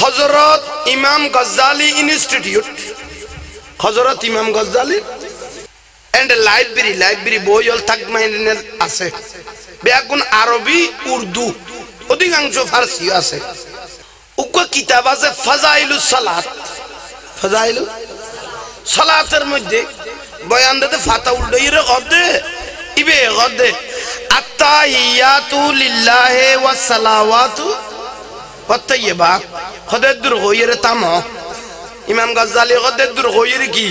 হযরত ইমাম গজ্জালি ইনস্টিটিউট হযরত ইমাম গজ্জালি এন্ড লাইব্রেরি লাইব্রেরি বইল তাকমাইনের আছে বেগুন আরবি উর্দু অধিকাংশ ফারসি আছে উক কিতাব আছে ফাজাইলুস সালাত ফাজাইল সালাতের মধ্যে বয়ান দিতে ফাতা উল্ডাইরে গদে ইবে গদে আত্তাহিয়াতু লিল্লাহি ওয়াস সালাওয়াতু ওয়াত তাইয়্যিবাত গদে দূর হইরে তাম ইমাম গজ্জালি গদে দূর হইরে কি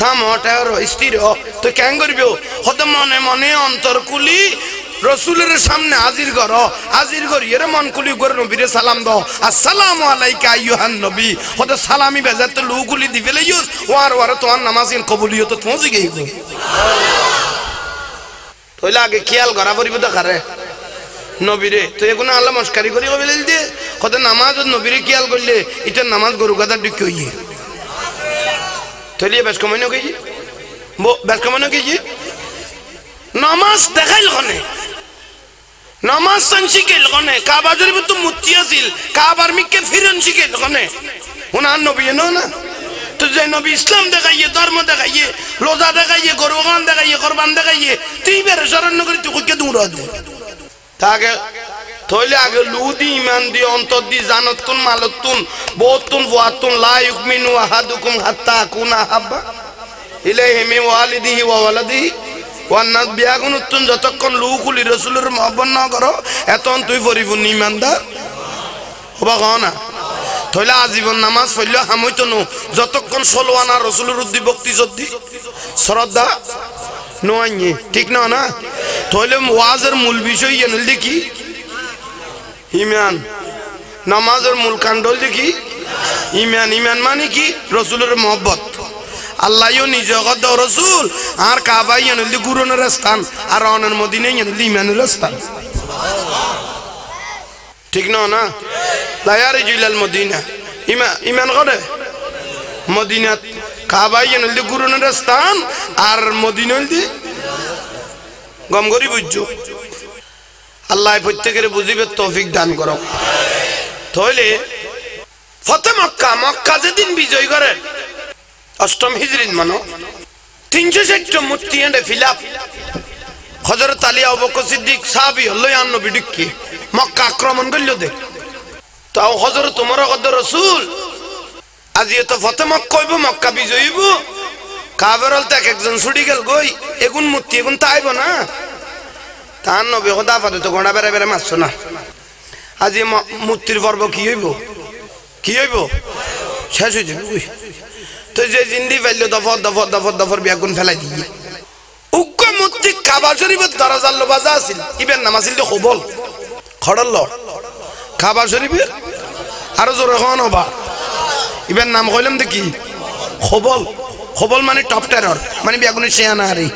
তাম ওটার স্থির তো কেন করবিও গদে মনে মনে অন্তর কুলি রাসূলের সামনে হাজির করো হাজির করিয়ে মন কুলি করে নবীরে সালাম দাও আসসালামু আলাইকা আইয়ুহান নবী কত সালামি বেজাত লুগুলি দিবেলে ইউস ওয়ার ওয়ার তো নামাজিন কবুলিয়ত পৌঁছে গই সুবহানাল্লাহ তোইলা আগে খেয়াল করা পরিব দেখারে নবীরে তো এগুনা আল্লাহ মস্কারি করি কইলে দি কত নামাজ নবীরে খেয়াল করলে এটা নামাজ গরু গাদা ডিক হইয়ে সুবহানাল্লাহ তোলিয়ে বেশ কমনো কি বেশ কমনো কি নামাজ দেখাইল কোনে নামাজ শিখেল কোনে কাবাজের ভিতর মূর্তি আছিল কাবার মিকে ফিরন শিখেল কোনে উনার নবী নো না তো যে নবী ইসলাম দেখাইয়ে ধর্ম দেখাইয়ে রোজা দেখাইয়ে গরুগান দেখাইয়ে কুরবান দেখাইয়ে তুই বের শরণ নগরী তুই কে দূর আদু তাকে থইলে আগে লুদি ইমান দি অন্তর দি জানতুন মালতুন বহুতুন ওয়াতুন লা ইউমিনু আহাদুকুম হাত্তা কুনা হাব্বা ইলাইহি মি ওয়ালিদিহি ওয়া ওয়ালাদিহি ওয়ান্নাস বিয়াগুন উত্তন যতক্ষণ লুকুলি রাসূলের মহব্বত না করো এতন তুই পরিপূর্ণ ইমানদার হবা না তোইলা আজীবন নামাজ পড়লো হামইতো ন যতক্ষণ সলওয়ানা রাসূলের উদ্দি ভক্তি জদ্দি শ্রদ্ধা নয়নি ঠিক না না তোইলে ওয়াজের মূল বিষয় এনল দেখি ঈমান নামাজের মূল কাণ্ডল দেখি ঈমান ঈমান মানে কি রাসূলের মহব্বত আল্লাহ ইউ নিজ গদ রাসূল আর কাবা ইয়ানুল গুরুনের স্থান আর অনন মদিনা ইয়ানুল ইমানুল স্থান সুবহানাল্লাহ ঠিক না না লায়ারি জিলাল মদিনা ইমা ইমান গদে মদিনা কাবা ইয়ানুল গুরুনের স্থান আর মদিনাল দি গম গরি বুঝছো আল্লাহ প্রত্যেকের বুঝিবে তৌফিক দান করো আমিন তাইলে ফতে মক্কা মক্কা যেদিন বিজয় করে অষ্টম হিজরিন মানো তিনশো ষাট মূর্তি এনে ফিলাপ হযরত আলী আবু বকর সিদ্দিক সাহাবী হল্লান নবী ডিক্কি মক্কা আক্রমণ করলো দে তাও হযরত ওমর কদ রাসূল আজি তো ফতে মক্কা হইব মক্কা বিজয় হইব কাফেরল তে একজন ছুটি গেল গই এগুন মূর্তি এগুন তাইব না তার নবী খোদা ফাতে তো গোনা বেরে বেরে মারছ না আজি মূর্তির পর্ব কি হইব কি হইব শেষ হই যাবে কই তো যে জিন্দি ফেললো দফর দফর দফর দফর বিয়াগুন ফেলাই দিয়ে উগ্র মূর্তি কাবা শরীফের দরজার লোবাজা আছিল ইবেন নাম আছিল খবল খড়ল কাবা শরীফের আরো জোরে হন হবা ইবেন নাম কইলাম দেখি খবল খবল মানে টপ টেরর মানে বিয়াগুনের শেয়ানা হারি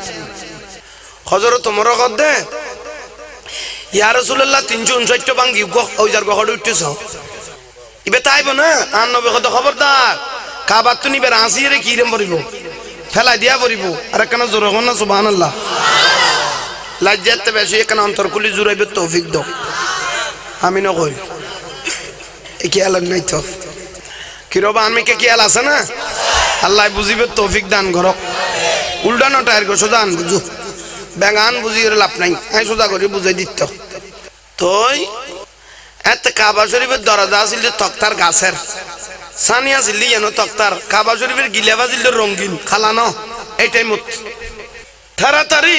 হযরত ওমর গদে ইয়া রাসূলুল্লাহ তিনশো উনষাট ভাঙ্গি ওই জার গড় উঠছ ইবে তাইব না আর নবী কত খবরদার কাবা তুনি বের আসিরে কিরম পড়িবো ফেলাই দিয়া পড়িবো আর কেন জোরে হন না সুবহানাল্লাহ সুবহানাল্লাহ লাজ্জাতে বেশি কেন অন্তর কুলি জুরাইবে তৌফিক দাও আমি ন কই এ কি আলান নাই তো কিরবা আমি কে কি আল আছে না আল্লাহ বুঝিবে তৌফিক দান করো আমিন উল্টা নটা এর গো সুদান বুঝু ব্যাঙান বুঝিয়ে লাভ নাই আমি সোজা করে বুঝাই দিত তোই এত কাবা শরীফের দরজা আছিল যে তক্তার গাছের সানিয়া জিল্লি এনো তক্তার কাবা শরীফের গিলাবা জিল্লি রঙিন খালানো এইটাই মত তাড়াতাড়ি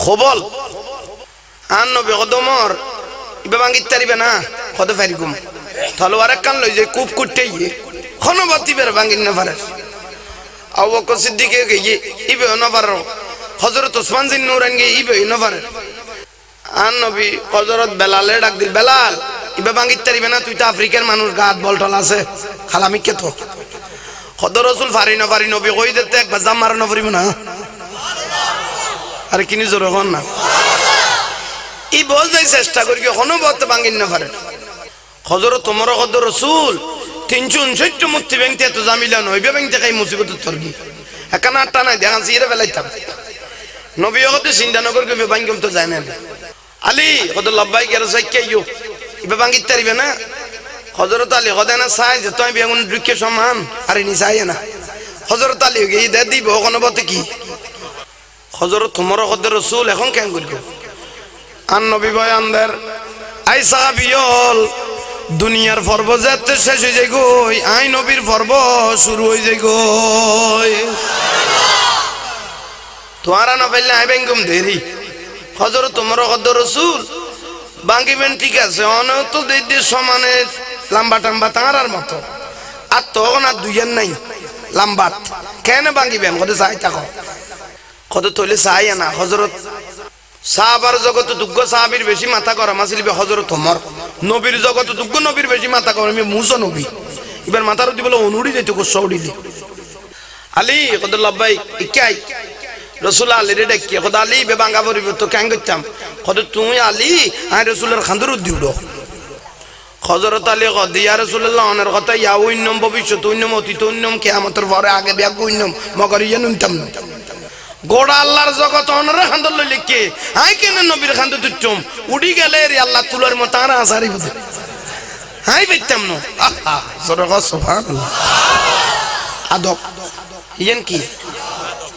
খবল আর নবী কদমর ইবে ভাঙিত তারিবে না কত ফারি গুম তলোয়ার একখান লই যে কূপ কুটতে ইয়ে খনবাতি বের ভাঙিন না পারে আবু বকর সিদ্দিক কে ইবে না পারো হযরত উসমান জিন নুরাইনকে ইবে ইনোভার আন নবী হযরত বেলালে ডাক দিল বেলাল ইবে বাঙ্গিতারিবে না তুই তো আফ্রিকার মানুষ গাত বলটল আছে খালামি কে তো খোদা রাসূল ফারি না ফারি নবী কই দিতে একবার জাম মারা না ফরিব না সুবহানাল্লাহ আরে কিনি জোরে হন না সুবহানাল্লাহ ই বল যাই চেষ্টা করি কোনো বত বাঙ্গিন না পারে হযরত তোমার খোদা রাসূল তিনশো উনসত্তর মুক্তি ব্যাংকে তো জামিলা নইবে ব্যাংকে কাই মুসিবত তরগি একানা আটা নাই দেখান সিরে ফেলাইতাম নবী হতে চিন্তা নগর কইবে বাঙ্গিম তো যায় না আলী খোদা লব্বাই কে রাসাই কে ইউ ইবে বাঙ্গিত তারিবে না হযরত আলী গদানা চাই যে তুমি বেগুন দুঃখে সমান আর ইনি চাই না হযরত আলী গই দে দিব কোনবতে কি হযরত তোমার কদর রাসূল এখন কেন করবে আর নবী বয়ানদার আই সাহাবিয়ল দুনিয়ার পর্ব যত শেষ হই যায় গই আই নবীর পর্ব শুরু হই যায় গই সুবহানাল্লাহ তোরা না বললে আই বেঙ্গম দেরি হযরত তোমার কদর রাসূল বাঙ্গিবেন ঠিক আছে অনত দেই দে সমানে লম্বা টম্বা তারার মতো আর তখন আর দুইজন নাই লম্বা কেন বাঙ্গিবেন কত চাই থাকো কত তোলে চাই না হযরত সাহাবার জগত দুগ্গ সাহাবীর বেশি মাথা গরম আসিলবে হযরত ওমর নবীর জগত দুগ্গ নবীর বেশি মাথা গরম মুসা নবী এবার মাথার উদি বলে অনুড়ি যাইতো কো সৌড়িলি আলী কত লব্বাই ইকাই রাসূল আলী রে ডাকি কত আলী বে বাঙ্গা পরিব তো কেন করতাম কত তুমি আলী আর রাসূলের খান্দর উদি উড়ো হযরত আলী কদ ইয়া রাসূলুল্লাহ ওনার কথা ইয়া উইন্নম ভবিষ্যৎ উইন্নম অতীত উইন্নম কিয়ামতের পরে আগে ব্যাগ উইন্নম মগর ইয়া নুনতাম না গোড়া আল্লাহর জগত অনরে খান্দর লইলে কে আই কেন নবীর খান্দর তুচ্চম উড়ি গেলে রে আল্লাহ তুলার মত আর আসারি বুঝে আই বেতাম না আহা সরগ সুবহানাল্লাহ আদব ইয়েন কি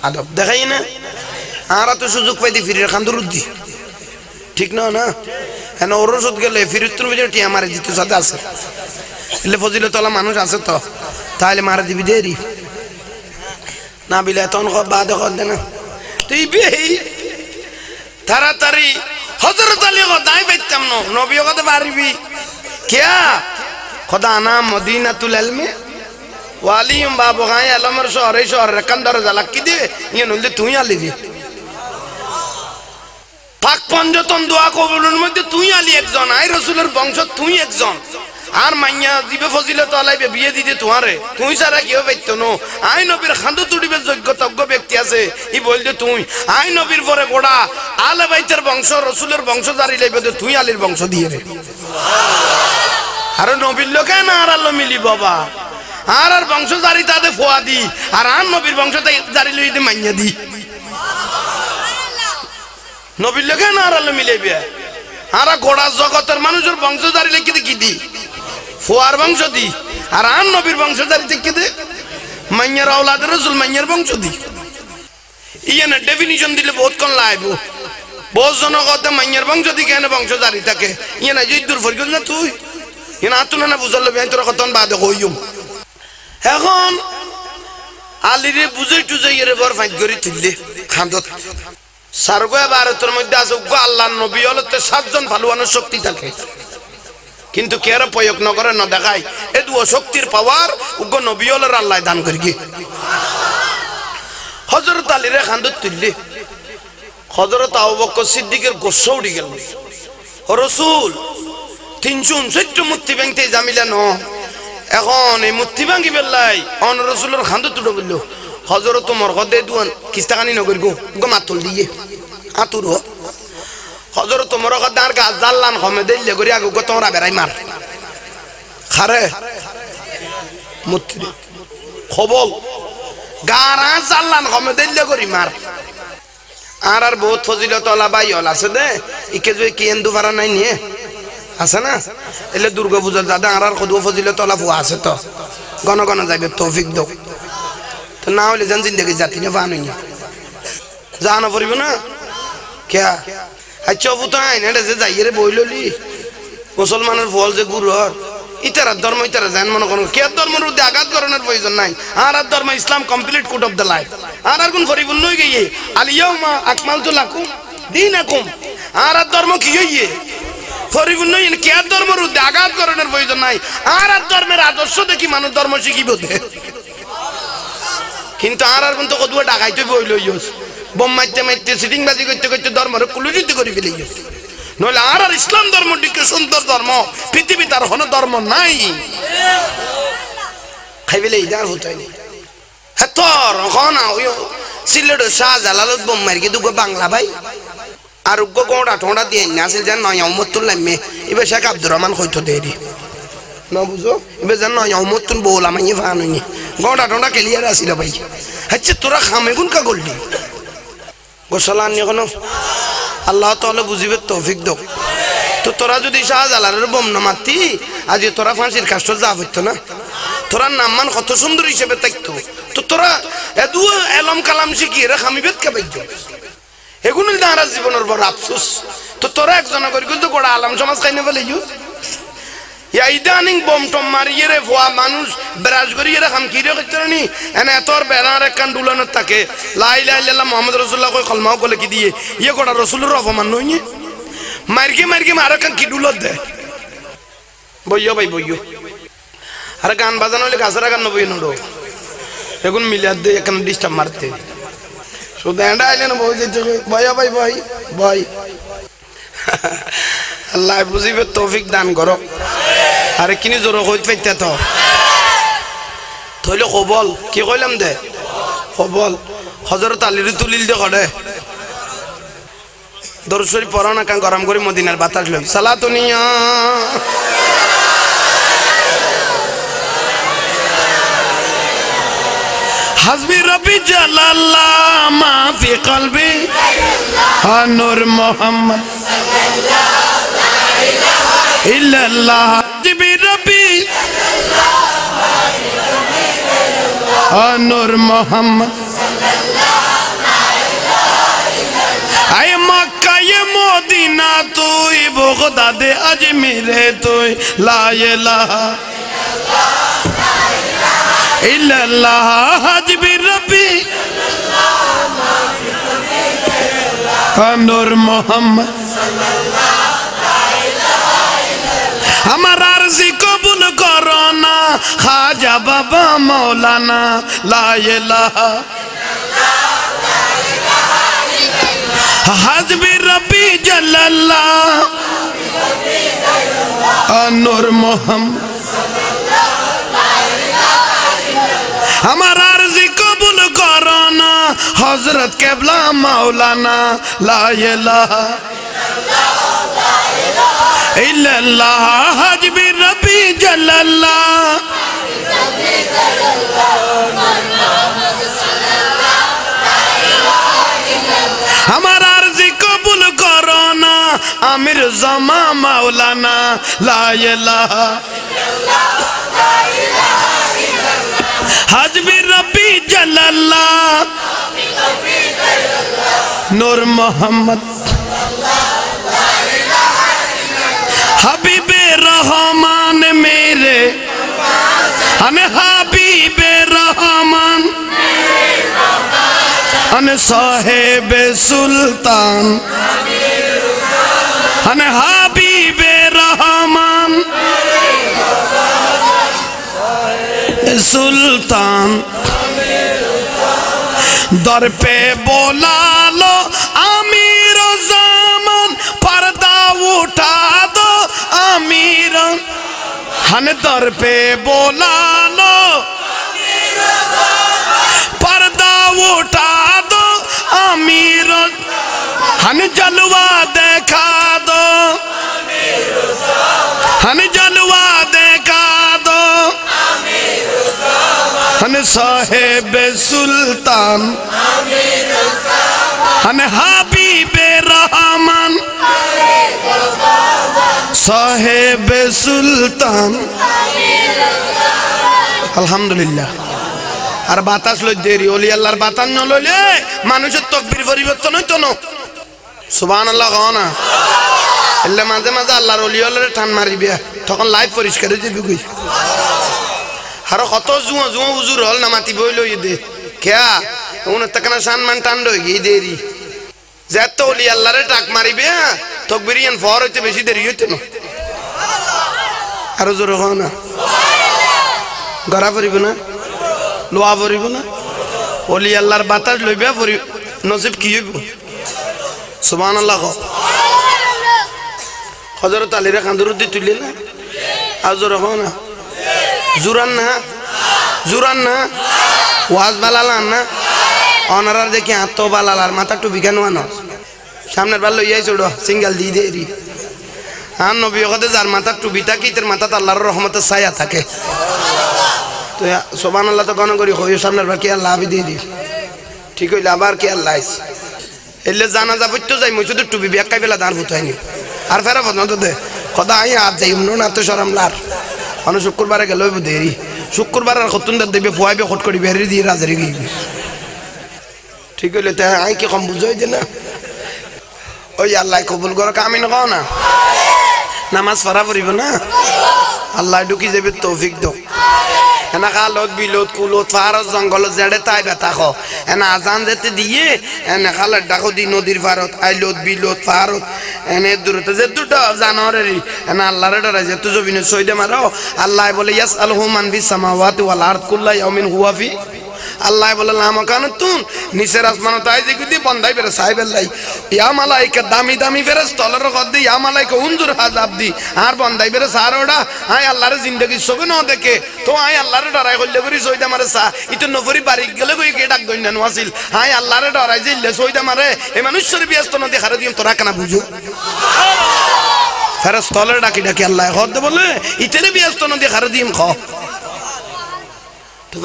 আদব দেখাই না আর তো সুযোগ পাইতে ফিরের খান্দর উদ্দি ঠিক না না এন ওরসুদ গেলে ফিরতুর ভিডিওটি আমারে দিতে সাথে আছে এলে ফজিলতওয়ালা মানুষ আছে তো তাইলে মারা দিবি দেরি না বিলে তখন বাদ দেন তুই বেই তাড়াতাড়ি হযরত আলী গদাই বাইতাম না নবী গদে পারিবি কিয়া খোদা না মদিনাতুল ইলমে ওয়ালিম বাবু গায় আলমর শহরে শহরে কান্দর জালাকি দে ইয়ে নলদে তুই আলী দে পাক পঞ্জতন দোয়া কবুলের মধ্যে তুই আলী একজন আই রাসূলের বংশ তুই একজন আর মাইয়া দিবে ফজিলত আলাইবে বিয়ে দিতে তোরে তুই সারা কেউ পাইতো না আই নবীর খান্দ তুড়িবে যোগ্যতজ্ঞ ব্যক্তি আছে ই বলদে তুই আই নবীর পরে গোড়া আলে বাইতের বংশ রাসূলের বংশ জারি লাইবে তুই আলীর বংশ দিয়ে রে সুবহানাল্লাহ আর নবীর লোকে না আর আলো মিলি বাবা আর আর বংশ জারি তাতে ফোয়া দি আর আর নবীর বংশ তাই জারি লইতে মাইয়া দি সুবহানাল্লাহ নবীর লোকে না আর আলো মিলাইবে আর গোড়া জগতের মানুষের বংশ জারি লিখে দি কি দি ফোয়ার বংশ দি আর আন নবীর বংশধারী থেকে দে মাইয়ার اولاد রাসূল মাইয়ার বংশ দি ইয়ানা ডেফিনিশন দিলে বহুত কোন লাইবো বহুত জন কথা মাইয়ার বংশ দি কেন বংশধারী থাকে ইয়ানা জিদ্দুর ফরগল না তুই ইয়ানা আতুনা না বুঝল বেন তোর কতন বাদে কইম এখন আলীর বুঝাই টুজাই এর বর ফাইট করি তুললে খান্দত সারগয়া ভারতের মধ্যে আছে গো আল্লাহর নবী হলতে সাতজন ভালোয়ানোর শক্তি থাকে কিন্তু কের প্রয়োগ না করে না দেখাই এ দুও শক্তির পাওয়ার উগ্গ নবিয়লের আল্লাহ দান করিগে সুবহানাল্লাহ হযরত আলী রে খান্দত তুললি হযরত আবু বকর সিদ্দিকের গোসা উড়ি গেল ও রাসূল তিনশো উনসত্তর মুক্তি ব্যাংকে জামিলা ন এখন এই মুক্তি ব্যাংকে বেলাই অন রাসূলের খান্দত তুড় বলল হযরত ওমর গদে দুয়ান কিস্তাখানি নগর গো গো মাতুল দিয়ে আতুর হযরত ওমর গদার গা জাল্লান খমে দেইলে গরি আগু গতরা বেরাই মার খারে মুত্তি খবল গারা জাল্লান খমে দেইলে গরি মার আর আর বহুত ফজিলত ওয়ালা ভাই হল আছে দে ইকে জয় কি হিন্দু ভাড়া নাই নিয়ে আছে না এলে দুর্গা পূজা দাদা আর আর কত ফজিলত ওয়ালা ফু আছে তো গণ গণ যাইবে তৌফিক দাও তো না হলে জান জিন্দেগি জাতি না বানুই না জানা পড়িব না কে আচ্ছা বুতাই না যে যাইরে বইললি মুসলমানের ফল যে গুরুর ইতারা ধর্ম ইতারা জান মন কোন কে ধর্মের উদ্দে আঘাত করার প্রয়োজন নাই আর আর ধর্ম Islam complete code of the life আর আর কোন ফরিবুল নই গিয়ে আল ইয়াউমা আকমালতু লাকুম দীনাকুম আর আর ধর্ম কি হইয়ে ফরিবুল নই কে ধর্মের উদ্দে আঘাত করার প্রয়োজন নাই আর আর ধর্মের আদর্শ দেখি মানুষ ধর্ম শিখিবতে সুবহানাল্লাহ কিন্তু আর আর বন্ধু কদুয়া ডাকাইতে বই লইস বম মারতে মারতে সিটিং বাজি করতে করতে ধর্মের কুলুজিত করে ফেলিস। নইলে আর আর ইসলাম ধর্মটিকে সুন্দর ধর্ম পৃথিবী তার হন ধর্ম নাই। খাইবেলে ইদার হতাই নেই হ্যাঁ তোর হন সিলেটের শাহ জালালত বম মারি কিন্তু বাংলা ভাই আর উগ্র গোটা ঠোঁটা দিয়ে না আসিল যেন নয় উম্মতুল্লাহ মেয়ে এবার শেখ আব্দুর রহমান হয়তো দেরি না বুঝো এবার যেন নয় উম্মতুল বৌলা মাইয়ে ফানুনি গোটা ঠোঁটা ক্লিয়ার আসিল ভাই। হচ্ছে তোরা খামে গুনকা করলি গোসালান এখন আল্লাহ তাহলে বুঝিবে তৌফিক দো তো তোরা যদি শাহজালালের বোম না মারতি আজ তোরা ফাঁসির কাষ্ট যা হইতো না। তোরা নাম মান কত সুন্দর হিসেবে থাকতো তো তোরা এদু এলম কালাম শিখি এরা খামিবেদ কে পাইতো এগুলো তাহারা জীবনের বড় আফসোস। তো তোরা একজনা করি কিন্তু গোড়া আলাম সমাজ খাইনে বলে ইদানিং বোম টম মারিয়ে রে ভুয়া মানুষ ব্রাশ করি এরা খাম কিরে করতে নি এনে তোর বেড়ার একখান ডুলানোর থাকে লাই লাই লাল্লাহ মোহাম্মদ রসুল্লাহ কই খলমাও বলে কি দিয়ে ইয়ে গোটা রসুলের অপমান নইনি মারকে মারকে আরো কান কি ডুলত দে বইয় ভাই বইয় আর গান বাজানো হইলে গাছরা গান বই নোড়ো এখন মিলিয়ার দিয়ে এখন ডিস্টার্ব মারতে শুধু এন্ডা আইলেন বই যেতে বইয়া ভাই ভাই ভাই আল্লাহ বুঝিবে তৌফিক দান করো। আরে কিনি জোর হইতে তো থইলে খবল কি কইলাম দে খবল হজরত আলীর তুলিল দে করে দরসরি পরানা কান গরম করে মদিনার বাতাস লই সালাতুনিয়া হাসবি রব্বি জালাল্লাহ মা ফি কলবি নূর মুহাম্মদ সাল্লাল্লাহু ইলাহা ইল্লাল্লাহ হাসবি রব্বি জালাল্লাহ নূর মুহাম্মদ সাল্লাল্লাহু ইলাহা ইল্লাল্লাহ আয় মক্কা এ মদিনা তুই বাগদাদ আজমিরে তুই লা ইলাহা ইল্লাল্লাহ হাসবি রব্বি নূর মুহাম্মদ আমার আরজি কবুল করো না খাজা বাবা মৌলানা লা ইলাহা হাসবি রব্বি জালাল্লাহ নূর মুহাম্মদ আমার আরজি কবুল করো না হযরত কেবলা মাওলানা লা ইলাহা ইল্লাল্লাহ হাজবি রব্বি জালাল্লাহ আমার আরজি কবুল করো না আমির জামা মাওলানা লা ইলাহা হাজবি রব্বি জালাল্লাহ নূর মুহাম্মদ হাবিবে রহমান মেরে আনে হাবিবে রহমান আনে সাহেবে সুলতান আনে হাবিবে রহমান সুলতান দরপে বোলালো আমির জামান পর্দা উঠা দো আমির হান দরপে বোলালো পর্দা উঠা দো আমির হান জলওয়া দেখা দো হান জলওয়া দেখা দো হান সাহেব সুলতান হান হাবিবে রহমান সাহেব সুলতান আলহামদুলিল্লাহ। আর বাতাস লই দেরি ওলি আল্লাহর বাতাস ন লইলে মানুষের তকবীর পরিবর্তন হইতো না সুবহানাল্লাহ কও না এলে মাঝে মাঝে আল্লাহর ওলি আল্লাহরে টান মারিবে তখন লাইভ পরিষ্কার হয়ে যাবে কই আর কত জুয়া জুয়া হুজুর হল না মাতি বই লই দে কেয়া উনি তকনা সম্মান টান রই গই দেরি যত ওলি আল্লাহরে টাক মারিবে তকবীরিয়ান ফর হইতে বেশি দেরি হইতো না সুবহানাল্লাহ আর জোরে কও না সুবহানাল্লাহ গরা পড়িব না লোয়া পড়িব না ওলি আল্লাহর বাতাস লইবা পরি নসিব কি হইব সুবহানাল্লাহ সুবহানাল্লাহ হযরত আলী রে কান্দরুদ্দি তুলি না আজর হনা জুরান না জুরান না ওয়াজ বালালা না অনারার দেখি আতো বালালার মাথা টুপি কেন আনো সামনের বার লইয়াই চড়ো সিঙ্গেল দি দেরি আর নবী ওখানে যার মাথা টুপি থাকে তার মাথা আল্লাহর রহমতের ছায়া থাকে তো সুবহানাল্লাহ তো গণ করি হইও সামনের বার কি আল্লাহ আবি দি দি ঠিক হইল আবার কি আল্লাহ আইছে এলে জানাজা পড়তো যাই মই শুধু টুপি বেকাই বেলা দাঁড় হইতাইনি আর ফেরা বন্ধ দে খোদা আই আর যাই মন না তো শরমলার অনু শুক্রবারে গেল হইব দেরি শুক্রবার আর কতন দেবে ফয়াবে হট করি বেরি দি রাজরি গই ঠিক হইল তা আই কি কম বুঝাই দেনা ওই আল্লাহ কবুল কর কামিন গাও না নামাজ পড়া পড়িব না আল্লাহ ডুকি দেবে তৌফিক দাও এনা খালত বিলত কুলত পার জঙ্গল জেড়ে তাই বেতা খ এনা আজান যেতে দিয়ে এনা খালত ডাকো দি নদীর পারত আইলত বিলত পারত এনে দূরতে যে দুটো জানোরেরি এনা আল্লাহর ডরে যে তু জবিনে সইদে মারো আল্লাহ বলে ইয়াসআলহু মান ফিস সামাওয়াতি ওয়াল আরদ কুল্লা ইয়াউমিন হুয়া ফি আল্লাহ বলে নাম কানতুন নিসের আসমান তাই দিগুদি বন্দাই বের সাহেবের লাই ইয়া মালাইকা দামি দামি ফেরেশতালর কদ দি ইয়া মালাইকা উনজুর হাজাব দি আর বন্দাই বের সারোডা আয় আল্লাহর জিন্দেগি সবে না দেখে তো আয় আল্লাহর ডরাই কইলে করি সইদা মারে সা ইতো নফরি বাড়ি গেলে কই কে ডাক দইনা নওয়াসিল আয় আল্লাহর ডরাই জিল্লে সইদা মারে এই মানুষের ব্যস্ত না দেখারে দিম তোরা কেন বুঝো সুবহানাল্লাহ ফেরেশতালর ডাকি ডাকি আল্লাহ কদ বলে ইতেরে ব্যস্ত না দেখারে দিম খ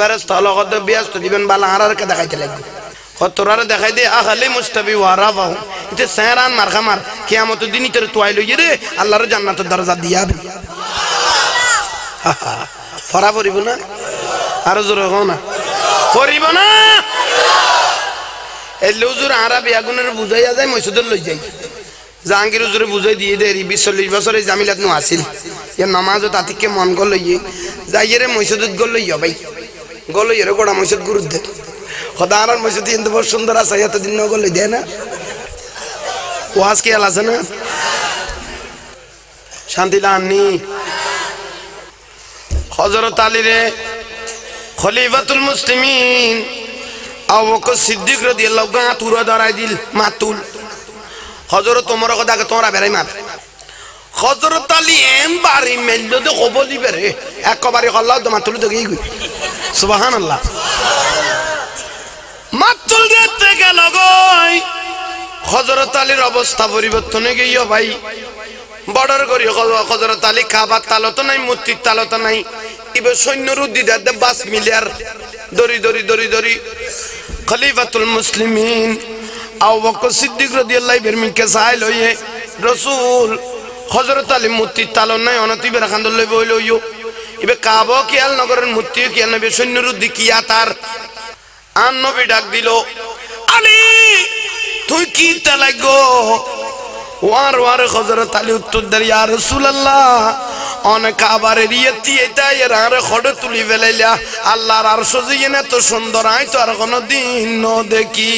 ফেরেশতা লগদ ব্যস্ত দিবেন বালা আরারকে দেখাইতে লাগবে কতরারে দেখাই দে আহলে মুস্তাবি ওয়া রাফাহু ইতে সারান মারখামার কিয়ামত দিন ইতে তোয়াই লইয়ে রে আল্লাহর জান্নাতের দরজা দিয়াবে সুবহানাল্লাহ ফরা পড়িব না আর জোরে কও না পড়িব না এই লুজুর আরবি আগুনের বুঝাইয়া যায় মসজিদে লই যাই জাহাঙ্গীর হুজুরে বুঝাই দিয়ে দে বিশ চল্লিশ বছরে জামিলাত নু আসিল এ নামাজ তাতিকে মন গল লইয়ে যাইয়ে রে মসজিদত গল লইয়া ভাই গলো এর গোড়া মসজিদ গুরুদ দে খোদা আর মসজিদ ইন্দু বড় সুন্দর আছে এত দিন গলো দে না ওয়াজ কে আছে না শান্তি লামনি হযরত আলী রে খলিফাতুল মুসলিমিন আবু বকর সিদ্দিক রাদিয়াল্লাহু আনহু তুরা ধরাই দিল মাতুল হযরত ওমর কথা তোরা বেরাই মার হযরত আলী এম বাড়ি মেললো তো কবলি বেরে একবারে হল্লাহ তো মাতুল তো গই গই সুবহানাল্লাহ মাতুল দিতে গেল গই হযরত আলীর অবস্থা পরিবর্তন হয়ে গিয়ে ভাই বর্ডার করি হযরত আলী খাবার তালত নাই মূর্তির তালত নাই ইবে সৈন্য রুদ্ধি দে বাস মিলিয়ার দড়ি দড়ি দড়ি দড়ি খলিফাতুল মুসলিমিন আবু বকর সিদ্দিক রাদিয়াল্লাহু আনহু মিনকে সাইল হইয়ে রাসূল হযরত আলী মূর্তির তালত নাই অনতিবের খান্দল লই বইল হইও ইবে কাবা কিয়াল নগরের মূর্তি কিয়াল নবী সৈন্যর দিকিয়া তার আন নবী ডাক দিল আলী তুই কি তা লাগো ওয়ার ওয়ার হযরত আলী উত্তর দেয় ইয়া রাসূলুল্লাহ অনেক কাবার রিয়তি এটা এর আর খড় তুলি ফেলাইলা আল্লাহর আরশ জিনে তো সুন্দর আই তো আর কোন দিন নো দেখি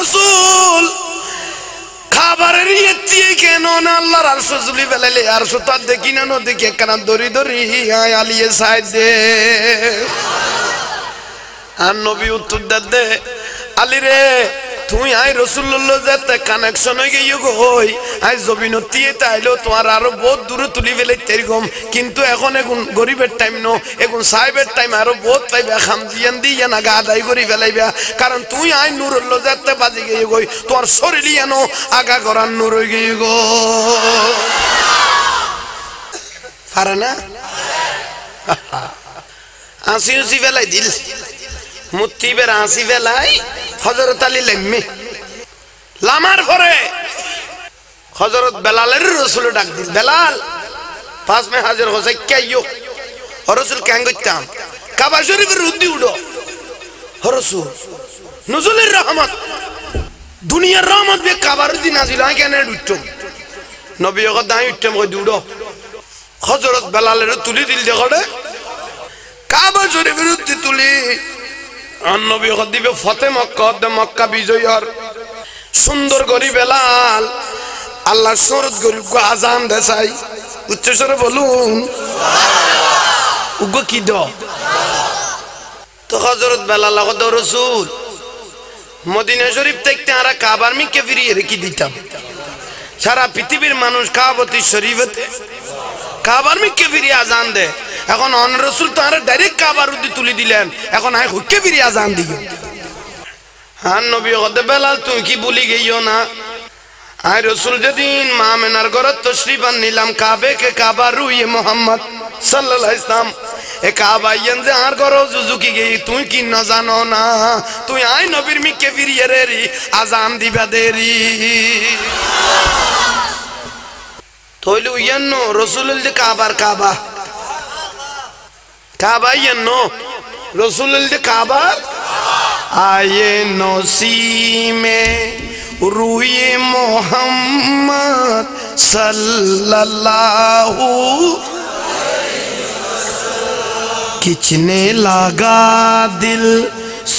রাসূল খাবারের ইতি কেন না আল্লাহর আরশ জুলি ফেলাইলে আরশ তো দেখি না না দেখি কেন দড়ি দড়ি আয় আলিয়ে সাই দে আর নবী উত্তর দে আলী রে তুই আই রাসূলুল্লাহ যেতে কানেকশন হই গিয়ে কই আই জবিনতি তাইলো তোমার আরো বহুত দূরে তুলি ফেলাই তেরকম কিন্তু এখন এখন গরিবের টাইম নো এখন সাহেবের টাইম আরো বহুত পাইবে খাম দিয়ান দিয়া না গাদাই করি ফেলাইবা কারণ তুই আই নূরুল্লাহ যেতে বাজি গিয়ে কই তোর শরীর ইয়ানো আগা গরান নূর হই গিয়ে গো পারে না আসি আসি ফেলাই দিল মুত্তিবের আসি ফেলাই হযরত আলী লাম্মি লামার পরে হযরত বেলালের রাসূল ডাক দিল বেলাল পাঁচ মে হাজির হইছে কেইও ও রাসূল কাঙ্গতাম কাবা শরীফের রুদ্ধি উড়ো ও রাসূল নুজুলের রহমত দুনিয়ার রহমত বে কাবার দি নাজিল হয় কেন উঠতো নবী ওকে দাই উঠতাম কই দুড়ো হযরত বেলালের তুলি দিল জগড়ে কাবা শরীফের রুদ্ধি তুলি অন নবী কদিবে ফাতেমা কদ মক্কা বিজয়ের সুন্দর গরি বেলাল আল্লাহ সুরত গরিবকে আজান দেয় উচ্চ স্বরে বলুন সুবহানাল্লাহ উগো কি দ তো হযরত বেলাল কত রাসূল মদিনা শরীফ থেকে আরা কাবার মিকে ফিরিয়ে রেখে দিতাম সারা পৃথিবীর মানুষ কাবাতি শরীফতে কাবার মিকে ফিরিয়ে আজান দেয় এখন অন রাসূল তো আরা ডাইরেক্ট কাবার উদ্দি তুলি দিলেন এখন আই হুকে ফিরিয়ে আজান দিই हाँ नबी कद बेलाल तू की भूली गई हो ना आए रसूल जदीन माँ में नरगरत तो श्रीबन नीलम काबे के काबा रूए मोहम्मद सल्लल्लाहु अलैहि वसल्लम एक काबा यंजे आर करो जुजुकी गई तू की नजानो ना तू आए नबीर मी के फिर ये री आजाम दी बदेरी तोलू यन्नो रसूल अल्लाह काबार काबा काबा यन्नो रसूल अल्लाह काबार आये नौसी में रूए मोहम्मद सल्लल्लाहु किचने लगा दिल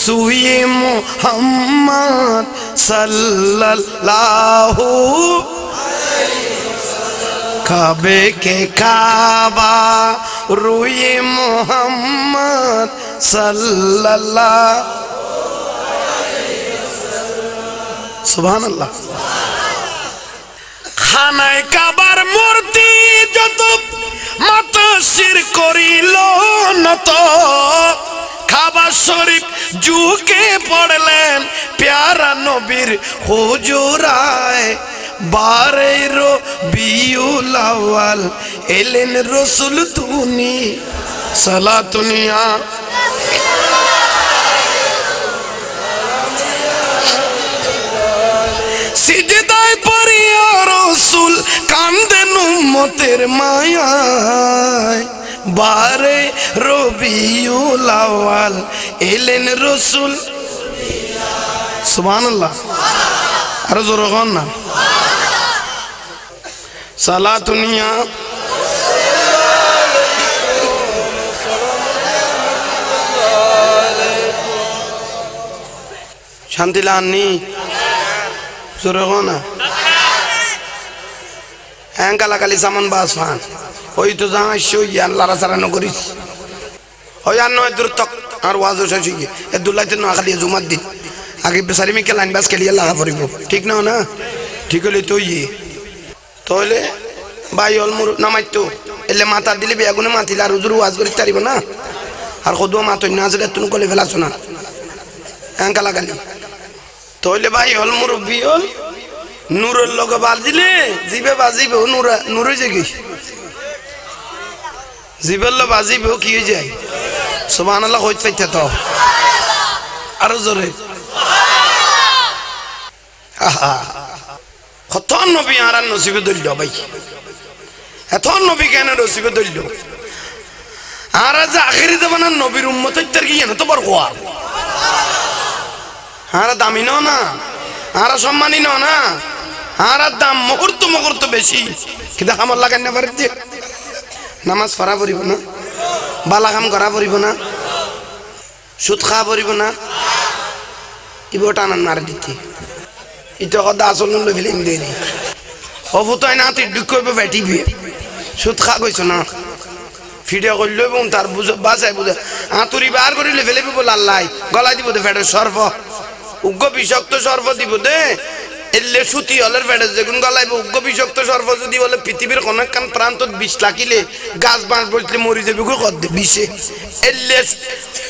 सूए मोहम्मद सल्लल्लाहु काबे के काबा रूए मोहम्मद सल्लल्लाहु सुभानअल्लाह खाना काबार मूर्ति जत मत सिर करिलो न तो खाबा शरीफ झुके पड़लें प्यारा नबीर हुजूर आए बारे रो बियुल अव्वल एलेन रसूल तुनी सलातुनिया सिजदाय परिया रसूल कांदन उम्मतेर माया बारे रबिउल अव्वल एलेन रसूल सुभानअल्लाह अरे जोर कौन ना सलातुनिया शांति लानी सुरगोना एंकला कली सामान बास फान ओई तो जहां शो यान लारा सारा न करिस ओ यान नो दूर तक और वाजो शशि ए दुलाते न खाली जुमत दिन आगे बेचारी में के लाइन बास के लिए लगा परिबो ठीक ना ना ठीक होले तो ये तोले भाई अलमुर नमाज तो एले माता दिले बेगुने मातिला रुजुर वाज करि तारिबो ना और खुदो मातो नाजले तुन कोले फेला सुना एंकला कली तोले भाई हल मुरब्बी हल नूर लोग बाल दिले जीबे बाजी बे नूर नूर जगी जीबे लो बाजी बे की जाए सुभान अल्लाह खोज पे तो अरे जोरे आहा खतन नबी आरा नसीबे दल दो भाई एथन नबी केन नसीबे दल दो आरा जा आखिरी जमाना नबीर उम्मत तरकी न तो बरगवा आरा दामी नो ना आरा सम्मानी नो ना आरा दाम मुहूर्त मुहूर्त बेशी किदा हम अल्लाह के नवर दे नमाज फरा परिबो ना बाला काम करा परिबो ना सुद खा परिबो ना इबोटा ना मार दिती इतो कदा असल नु फिलिम देनी ओ फुताय ना ति डुकोबे बैठी बे सुद खा गयसो ना ভিডিও কইলবুম তার বুঝ বাজাই বুঝ আতুরি বার করিলে ফেলেবি বল আল্লাহ গলাই দিব দে ফেডের সর্ব উগ্গ বিষক্ত সর্ব দিব দে এলে সুতি হলের ফেডের যেগুন গলাইব উগ্গ বিষক্ত সর্ব যদি বলে পৃথিবীর কোন কান প্রান্ত বিশ লাখিলে গাছ বাঁশ বসলে মরি যাবে কই কর দে বিশে এলে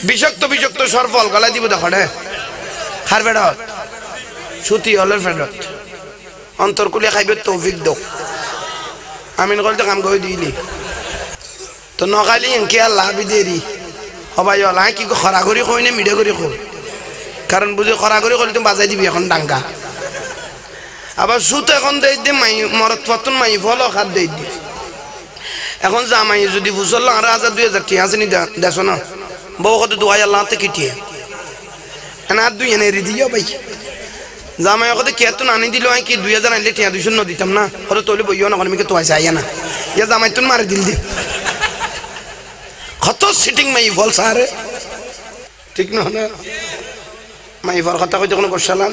বিষক্ত বিষক্ত সর্ব গলাই দিব দে খড়ে খার ফেড সুতি হলের ফেড অন্তর কুলে খাইবে তৌফিক দাও আমিন কইতে কাম কই দিইলি तो नगाली इनके अल्लाह भी देरी ओ भाई अल्लाह की खरागोरी कोइने मिडे गोरी को कारण बुझे खरागोरी কইলে তুমি বাজাই দিবি এখন ডাঙ্গা আবার সুত এখন দেই দে মাই মরত পতন মাই ফলো খাদ দেই দি এখন জামাই যদি ফুসল আর হাজার দুই হাজার টি আসেনি দেছো না বউ কত দোয়া আল্লাহ তে কিটি انا দুই এনে রি দিও ভাই জামাই কত কে তো নানি দিল আই কি দুই হাজার আইলে টি দুই শূন্য দিতাম না কত তোলে বইও না কোন মিকে তো আইসা আইয়া না ইয়া জামাই তুন মারি দিল দি खतो सिटिंग में बोल सारे ठीक ना ना मैं फरखता को जखन को सलाम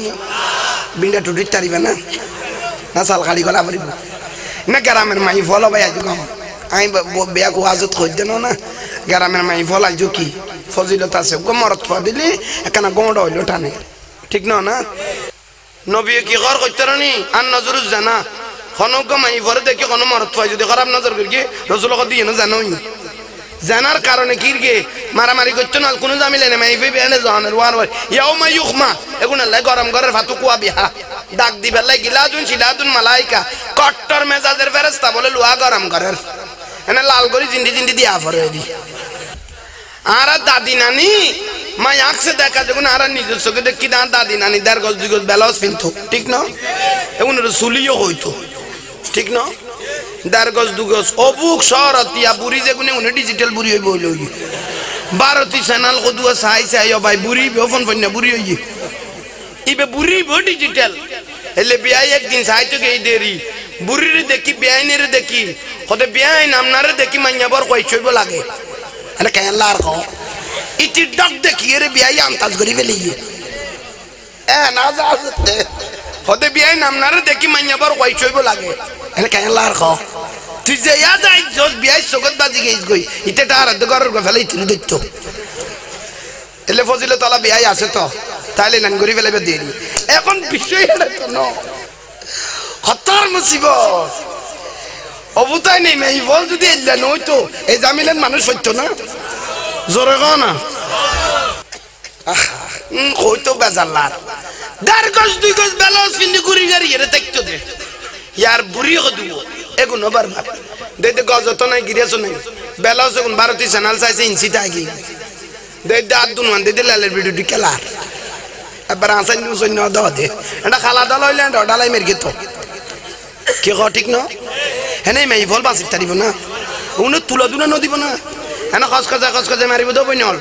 binda to read Tarivana. Nasal Haligola. Nagaraman, my follow by I'm Beago Azut Hodenona, Garaman, my vola Juki, Fozilotas, Gomor Tobili, a Canagondo, Lutani. Tignona Nobiaki Horko Terni, Anna Zuruzana, Honogoma, Ivorde Konomor, Twice, the Horab Nazargi, Rosolodi, Nozanoi. Zanar karone kirge maramari gottun al kunuza milene mai be ene zanar war yauma yukhma eguna la garam garar fatu kuwa biha dak dibe la giladun shiladun malaika kottor mezader feresta bole lua garam garar ene lal gori jindi jindi dia pore di ara dadi nani mai akse dekha joguna ara nijor soke dekhi da dadi nani dar gol digol belos pinto thik na egun rasuliyo hoyto thik na Dargos Dugos, Obuk Shoratiya Buri Zeguni digital Buri Bologi. Baroti Sanal Hodua Sai Sayo by Buri, often from the Burioji. If a Buri were digital, Elebiayak inside to Gayderi, Buri the key behind the key, for the behind Amnara the Kimanyabor, which Chobolagi, and a can largo. It is not the Kiribiam Tasgurivili. And other for the behind Amnara the Kimanyabor, which Chobolagi. And can largo. Tizayada is just behind so good that he is going. It is out of the Gorgo Valley to the two. Elefosilla Talabia Seto, Thailand and Gurivella Dini. Evan Bishay, no. Hotar Musibo. Obutani may evolve to the Lanoto, Examilan Manusfitona Zoragona. Ah, Hoto Bazalar. There goes to go balance in the Gurivella detected. Yar buri gadu ego nobar map de de gazato na gireso nahi bela se gun baroti channel sai se incita agi de dad dun ande de lale video dikala abran sai nu so no do de enda khala dal hoile enda dalai mer gito ki go thik no hene mai vol basik taribo na uno tula duna no dibo na ana khas kaza khas kaza mari bodo boinol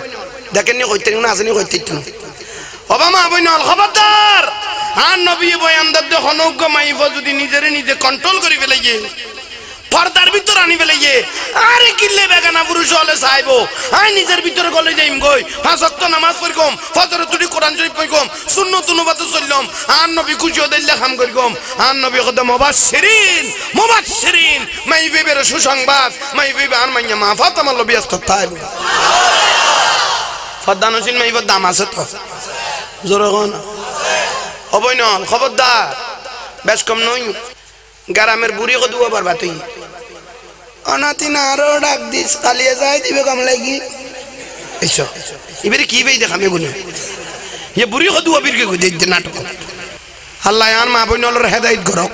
dekenni koitni na asni koitittu obama boinol khabardar আর নবী বয়ানদার যখন গমাইব যদি নিজেরে নিজে control করি ফেলে গিয়ে পর্দার ভিতর আনি ফেলে গিয়ে আরে কিলে বেগানা পুরুষ হলে চাইবো আই নিজের ভিতরে গলে যাইম গই পাঁচ ওয়াক্ত নামাজ পড়কম ফজর তুড়ি কোরআন শরীফ পড়কম সুন্নাত অনুবাদ চললাম আর নবী খুশি হইলে কাম করিকম আর নবী কদম মুবাশশিরিন মুবাশশিরিন মাই বিবের সুসংবাদ মাই বিবে আর মাইয়া মা ফাতেমা লবিয়াস তো তাই সুবহানাল্লাহ ফাদানুসিন মাই বদ দাম আছে তো জোরে কোন Oboinol, Hobodar, Bascom Noy, Garamer Burigo do Barbati. Onatina road at this Aliazai become leggy. Isho, Iberikive the Hamiguni. Yaburigo do a big did the Nato. Halayan Mabonol or Hedai Gorok.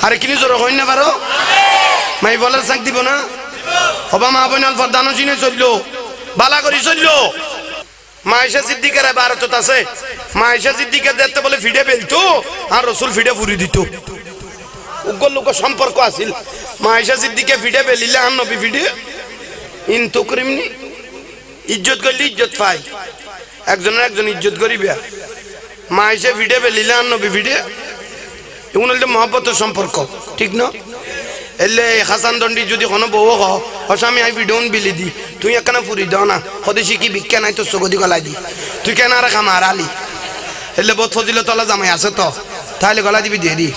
Harakinis or Hoinavaro? My Vola Sanctibona? Obama Bonal for Danojin Solo, Balagori Solo. Maisha Siddiqara Baratota say, Maisha Siddiqar that the Bolifide Belto, and Rosul Fide Furidito. Ugoluka Shampur Quasil, Maisha Siddiqar Fide Belila and Nobifide in Tukrimni, Ijotgoli Jotfai, Axonaxon Ijotgoribia, Maisha Fide Belila and Nobifide, you know the Mahapato Shampurko, Tigno, Ele Hassan Dondi Judi Honobo, Osami, I don't believe it. Tu ya kana furidona khodishiki bikka nai to sogodi golai di tu kana ra kamarali elle bot fadilat Allah jamai ase to taile golai dibi de di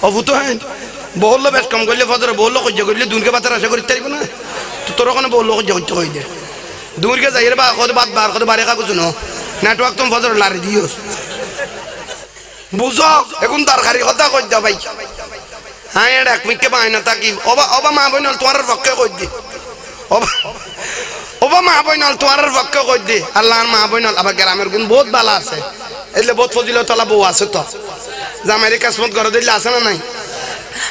obuto hen bollo bes kam golle fadar bollo khojje golle dunke batar asha kori taribo na to toro kono bollo khojje khojje koi de dunke jair ba khod bat bar khod bare ka kusuno network tom fadar lari dios buzo ekun darkari khota koj da bhai ha era mikke baina ta ki oba oba ma boinol tomar rokke koj di oba Oba Mahaboinal to our Vaka Godi, Alan Mahaboinal Abagaram, both Balase, Elebot Fodilotalabu Aseto. The Americans won't go to the last night.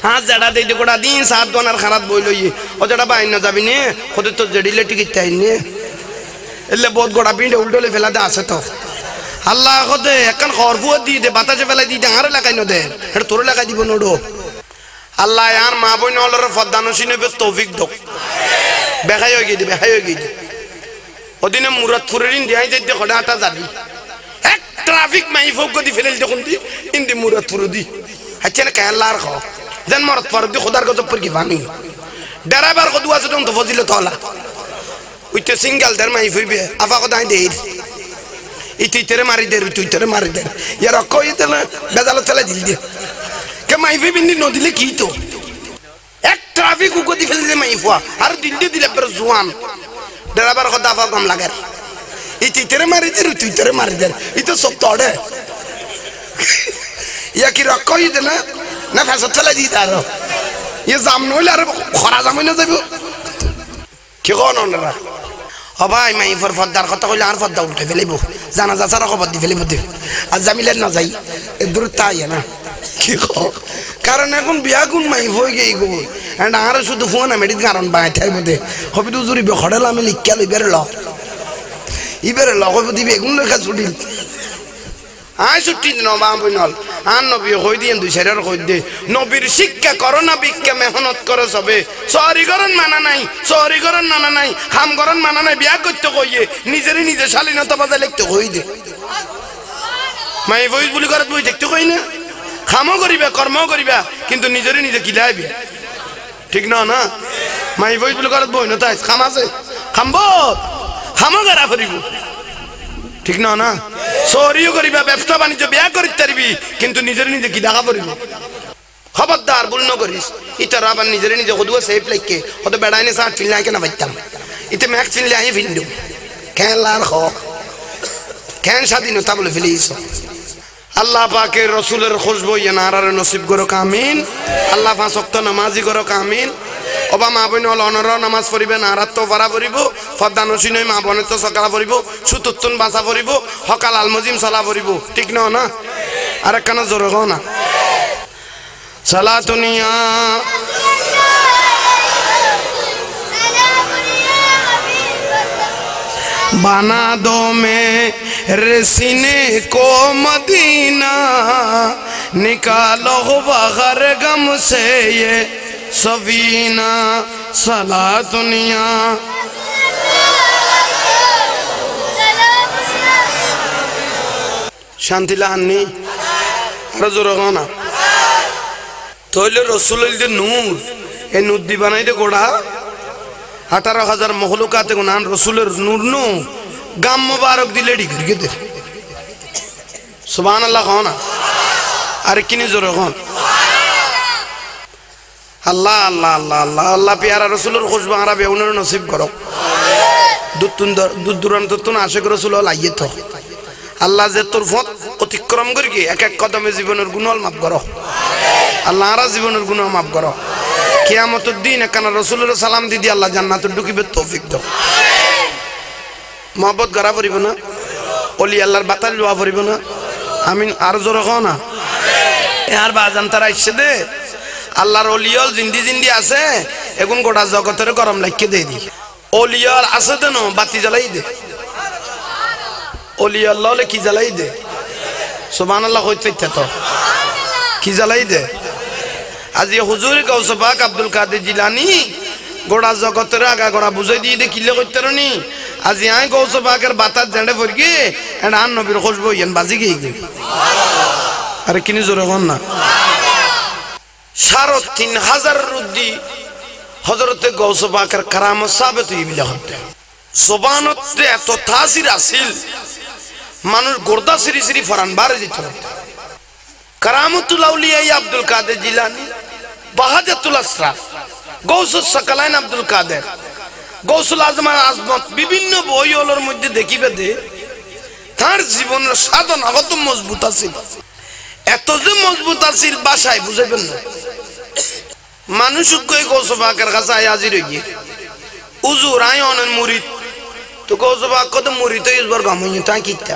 As that they do Godadins, Adon or Harad Boloyi, or the Rabbi Nazavine, for the Deletic Tane. Elebot got a bit of Uldole Vela Daseto. Allah Hode, Akan Horvodi, the Batajavela di Haralakano there, her Turlaka di Bonodo. Allah Yan Mahaboinal for Danosine Vestovigdo. Behayogid, Behayogid. Odina Muraturin, the idea of the Hodata Zabi. Traffic may focus the Philadelphia in the Muraturudi. I can't can largo. Then more for the Hodargo Purgivani. Darabar was on the Vosilotola with a single Derma Fibia, Avagodine. Ititere maride ititere maride. Yara koyete na bezala tala dilde. Kama ifi bindi no dile kito. Ek traffic uko difilde mai fwa. Har dilde dile berzuan. Dala bar ko dafa kam lagar. Ititere maride ititere maride. Ito soptode. Yakira koyete na na fasa tala ditaro. Ye zamno lar khara zamina zabu. Ki gonon ra. Abay mai for for dar khata ko lar for daul te velibu. Zana zasara ko badi velibu te. Azamilen na zai. Durta ya na. Ki go. Karan ekon biya kun mai hoy gei go. And ara shudhu phone amedit karan ba thai mode. Hobi du zuri be khadala me likhya lo ibere lo. Ibere lo ko dibe kun ka sudil. I should teach no bambinol. And no be hoiding the shadow hoid day. No be sick, corona became a honor corrosobe. Sorry, Goran Mananai, sorry, Goran Mananai, Ham Goran Mananai, Biago Togoye, Nizerini, the Shalinotaba electoid. My voice will go to Togoina. Hamogoriba, Cormogoriba, into Nizerini, the Kilabi. Tignona, my voice will go to Boy, not as Hamase, Hambo, Hamogarafu. ঠিক না না সরিও করিবা ব্যবসা বাণিজ্য বিয়া করতে পারবি কিন্তু নিজের নিজে কি দাগা পড়বি খবরদার ভুল না করিস এটা রাবান নিজের নিজে খুদুয়া সেফ লাগে কত বেড়াইনে সাথ ফিলনা কেন বাইতাম ইতে ম্যাক্স ফিললে আই ফিলদু কেলার হক কেন স্বাধীনতা বলে ফিলিস আল্লাহ পাকের রাসূলের খুশবু ইয়া নারার নসিব করুক আমিন আল্লাহ পাঁচ ওয়াক্ত নামাজি করুক আমিন Oba ma boi no lonora namas foribe naratto fara foribo faddanoshi noi ma bonetto sakala foribo sututun basa foribo hokal almozim sala foribo thik na na arakana zorgo na salatuniya bana do mere sine ko madina nikalo bahar gam se ye Savina सला दुनिया शांति लानी रजुरगाना तोले रसूल दे नूर ए नूर दी बनाई दे गोड़ा अठारह हजार मखलूकात को नाम रसूल नूर नो गाम मुबारक दी लेडी घर के दे सुभान अल्लाह खाना अरे किनी जुरगान Allah, Allah, Allah, Allah, Allah, Piara Rasulur Husbara Beoner Nosib Goro Dutundar Duduran Tutun Ashagrosula Yeto Allah Zetur Vot, Otikram Gurgi, Akakotam is even Gunol Mabgoro Allah Razibun Gunol Mabgoro Kiamatuddin, Akana Rasulur Salam Didi Allah Janatu Dukibito Victor Mabot Garavaribuna Oli Allah Batalu Avaribuna Amin Arzoragona Arbazantara Shede. আল্লাহর ওলিয়াল জিন্দি জিন্দি আছে এখন গোটা জগতের গরম লাগিয়ে দেই দি ওলিয়াল আছে দেন বাতি জ্বালাই দে ওলিয়াল ললে কি জ্বালাই দে সুবহানাল্লাহ কইতে তো কি জ্বালাই দে আজ এই হুজুর গাউস পাক আব্দুল কাদের জিলানী গোটা জগতের আগা গোড়া বুঝাই দিয়ে দে কিলে কইতে রনি আজ এই গাউস পাকের বাতাস জেনে পড়গি এন্ড আন নবীর খুশবু ইয়ান বাজি গই সুবহানাল্লাহ আরে কিনি জোরে কোন না Sharo tin hazar rudi hazarate gausabakar karama sabit hi bila hote sobanot te to tasir asil manush gorda siri siri faran bar dito karamatul awliya abdul qadir jilani bahadatul asraf gausus sakalain abdul qadir gausul azam azmat bibhinno boyolor moddhe dekhibe de tar jiboner sadhana koto মজবুত আছিল এত যে মজবুত আছিল ভাষায় বুঝাইবেন না মানুষ কই গোসবাকের কাছে হাজির হই হুজুর আয়নের murid তো গোসবাক কত murid তো একবার গামই তা কিতা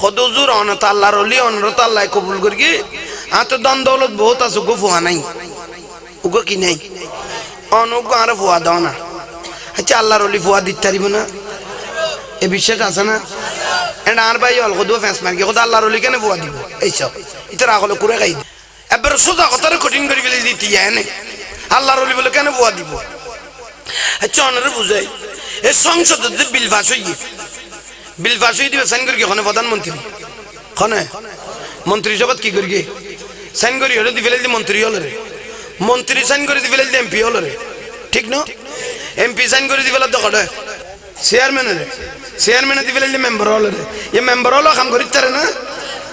খোদ হুজুর অন তা আল্লাহর ওলি অন রত আল্লাহ কবুল করগি আত দান দৌলত বহুত আছে গোফুয়া নাই উগো কি নাই অনুগ আর ফুয়া দাও না আচ্ছা আল্লাহর ওলি ফুয়া দিতে পারিব না এ বিশ্বাস আছে না And our boy all good fans, man. God Allah Ruli can do it. It's all. It's all. All the Quran guide. But so that God is cutting very well. It's not. Allah Ruli will can do it. It's all. Never was it. A song should be built for you. Built for you. The singer is going to be Minister. Minister is going to be singer. Singer is going to be Minister. Minister singer is going to be M P. Okay, no? M P singer is going to be God. Chairman, chairman is the member. This member all ham gori tere na.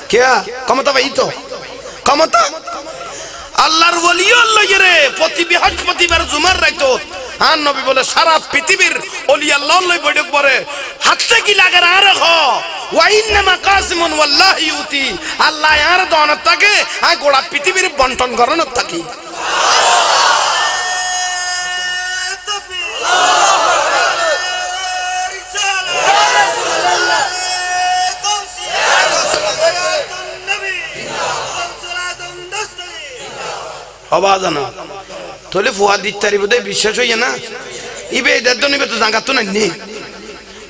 Kya? Kamata wahi to. Kamata? Allah wali Allah yere. Poti bihar poti bar zumar rakto. Han nabi bola sharaf piti bir. Oli Allah Allah bodek bore. Hatte ki lagar arakho. Wa inna maqasimun wallahi yuti. Allah yar doonat taki. Han goda piti bir banton karanat taki. Abadana. Thole fuadi taribude bishesho yena. Ibe idaddo ni be tu zanga tu na ni.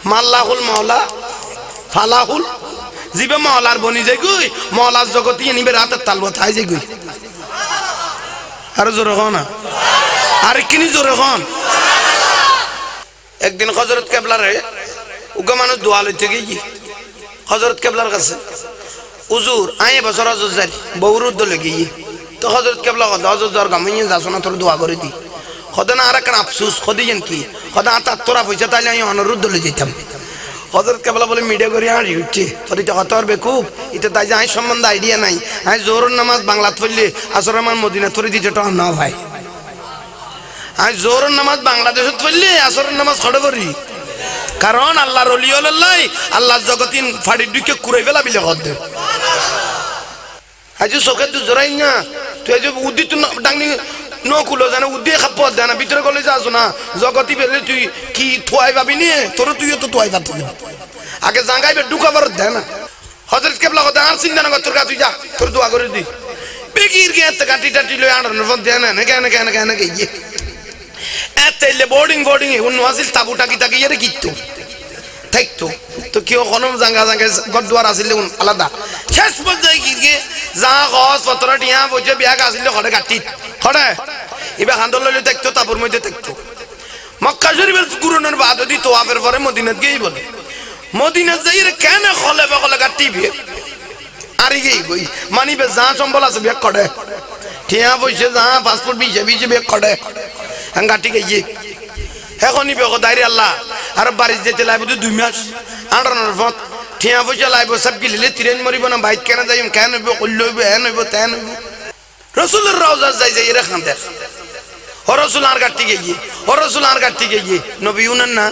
Malahul maula, falahul. Zibe maular boni jegui. Maular zogoti yeni be raat talwa thai jegui. Har zorogona. Har kini zorogon. Ek din Hazrat Keblar hai. Uga manu dua lete gayi. Hazrat Keblar kaise? Uzur aye basara zuzari. Bawurud dole gayi. तो हज़रत के बल्ला ख़ुदा हज़रत ज़र gummies ज़ासुना थोड़ी दुआ करी थी ख़ुदा ना आरा कन अफ़सोस ख़ुदी जंती ख़ुदा आता तोरा फ़िज़ा तालियाँ यहाँ नरुद्ध ले जाता हूँ हज़रत के बल्ला बोले मीडिया को यहाँ यूट्यूब थोड़ी जगतार बेकूब इतने ताज़ा हैं शम्मंदा आइडिया नहीं हैं ज़ोरुन नमाज़ बांग्लादेश तो ये जो उद्दित डांगनी नौकुलो जाना उद्दित खप्पा जाना बिचरे कॉलेज जासुना जोगती बेरे तू की तुआई वाबी नहीं है तोरो तू ये तो तुआई वात नहीं आगे जांगाई पे डुका वर्द है ना हज़रत के ब्लाक दान सिंह जाना का तुरका तू जा तोर दुआ कर दी बेकीर के ऐसे काटी टाटी लो यार नफ़न देना ना क्या ना क्या ना क्या ना के ये ऐसे ले बोर्डिंग बोर्डिंग है उन वासिल ताबूटा की ताकि ये रे कित्तो ठीक तो तो क्यों कौनों जंगा जंगे गॉड द्वारा सिले उन अलग दा छह बज जाएगी कि जहाँ गौस पत्रों टियाँ वो जब यहाँ का सिले खड़े काटी खड़े इबे खानदोलो ले देखते हो तापुर में देखते हो मक्का शरीफ के गुरु ने बात होती तो आप फिर फरे मोदीनत के ही बोले मोदीनत जाहिर क्या ना खोले वो खोले काटी भी आ रही है कोई मानी बे जहाँ संबला सब एक खड़े टियाँ वो इसे जहाँ पासपोर्ट भी जब भी एक खड़े अंगाटी के ये है कौन ही बेखो दायरे अल्लाह हर बारिश जैसे लाए बुद्धू दुमिया आंटा नर्वत ठिया वो चलाए बो सब की ले तिरेन मरी बो ना बाइट कहना जाये हम कहने बो उल्लू बो है ना बो तैन बो रसूल राउज़ा जाये जाये रखने दे और रसूल आर काटी के ये और रसूल आर काटी के ये नबीयूनन ना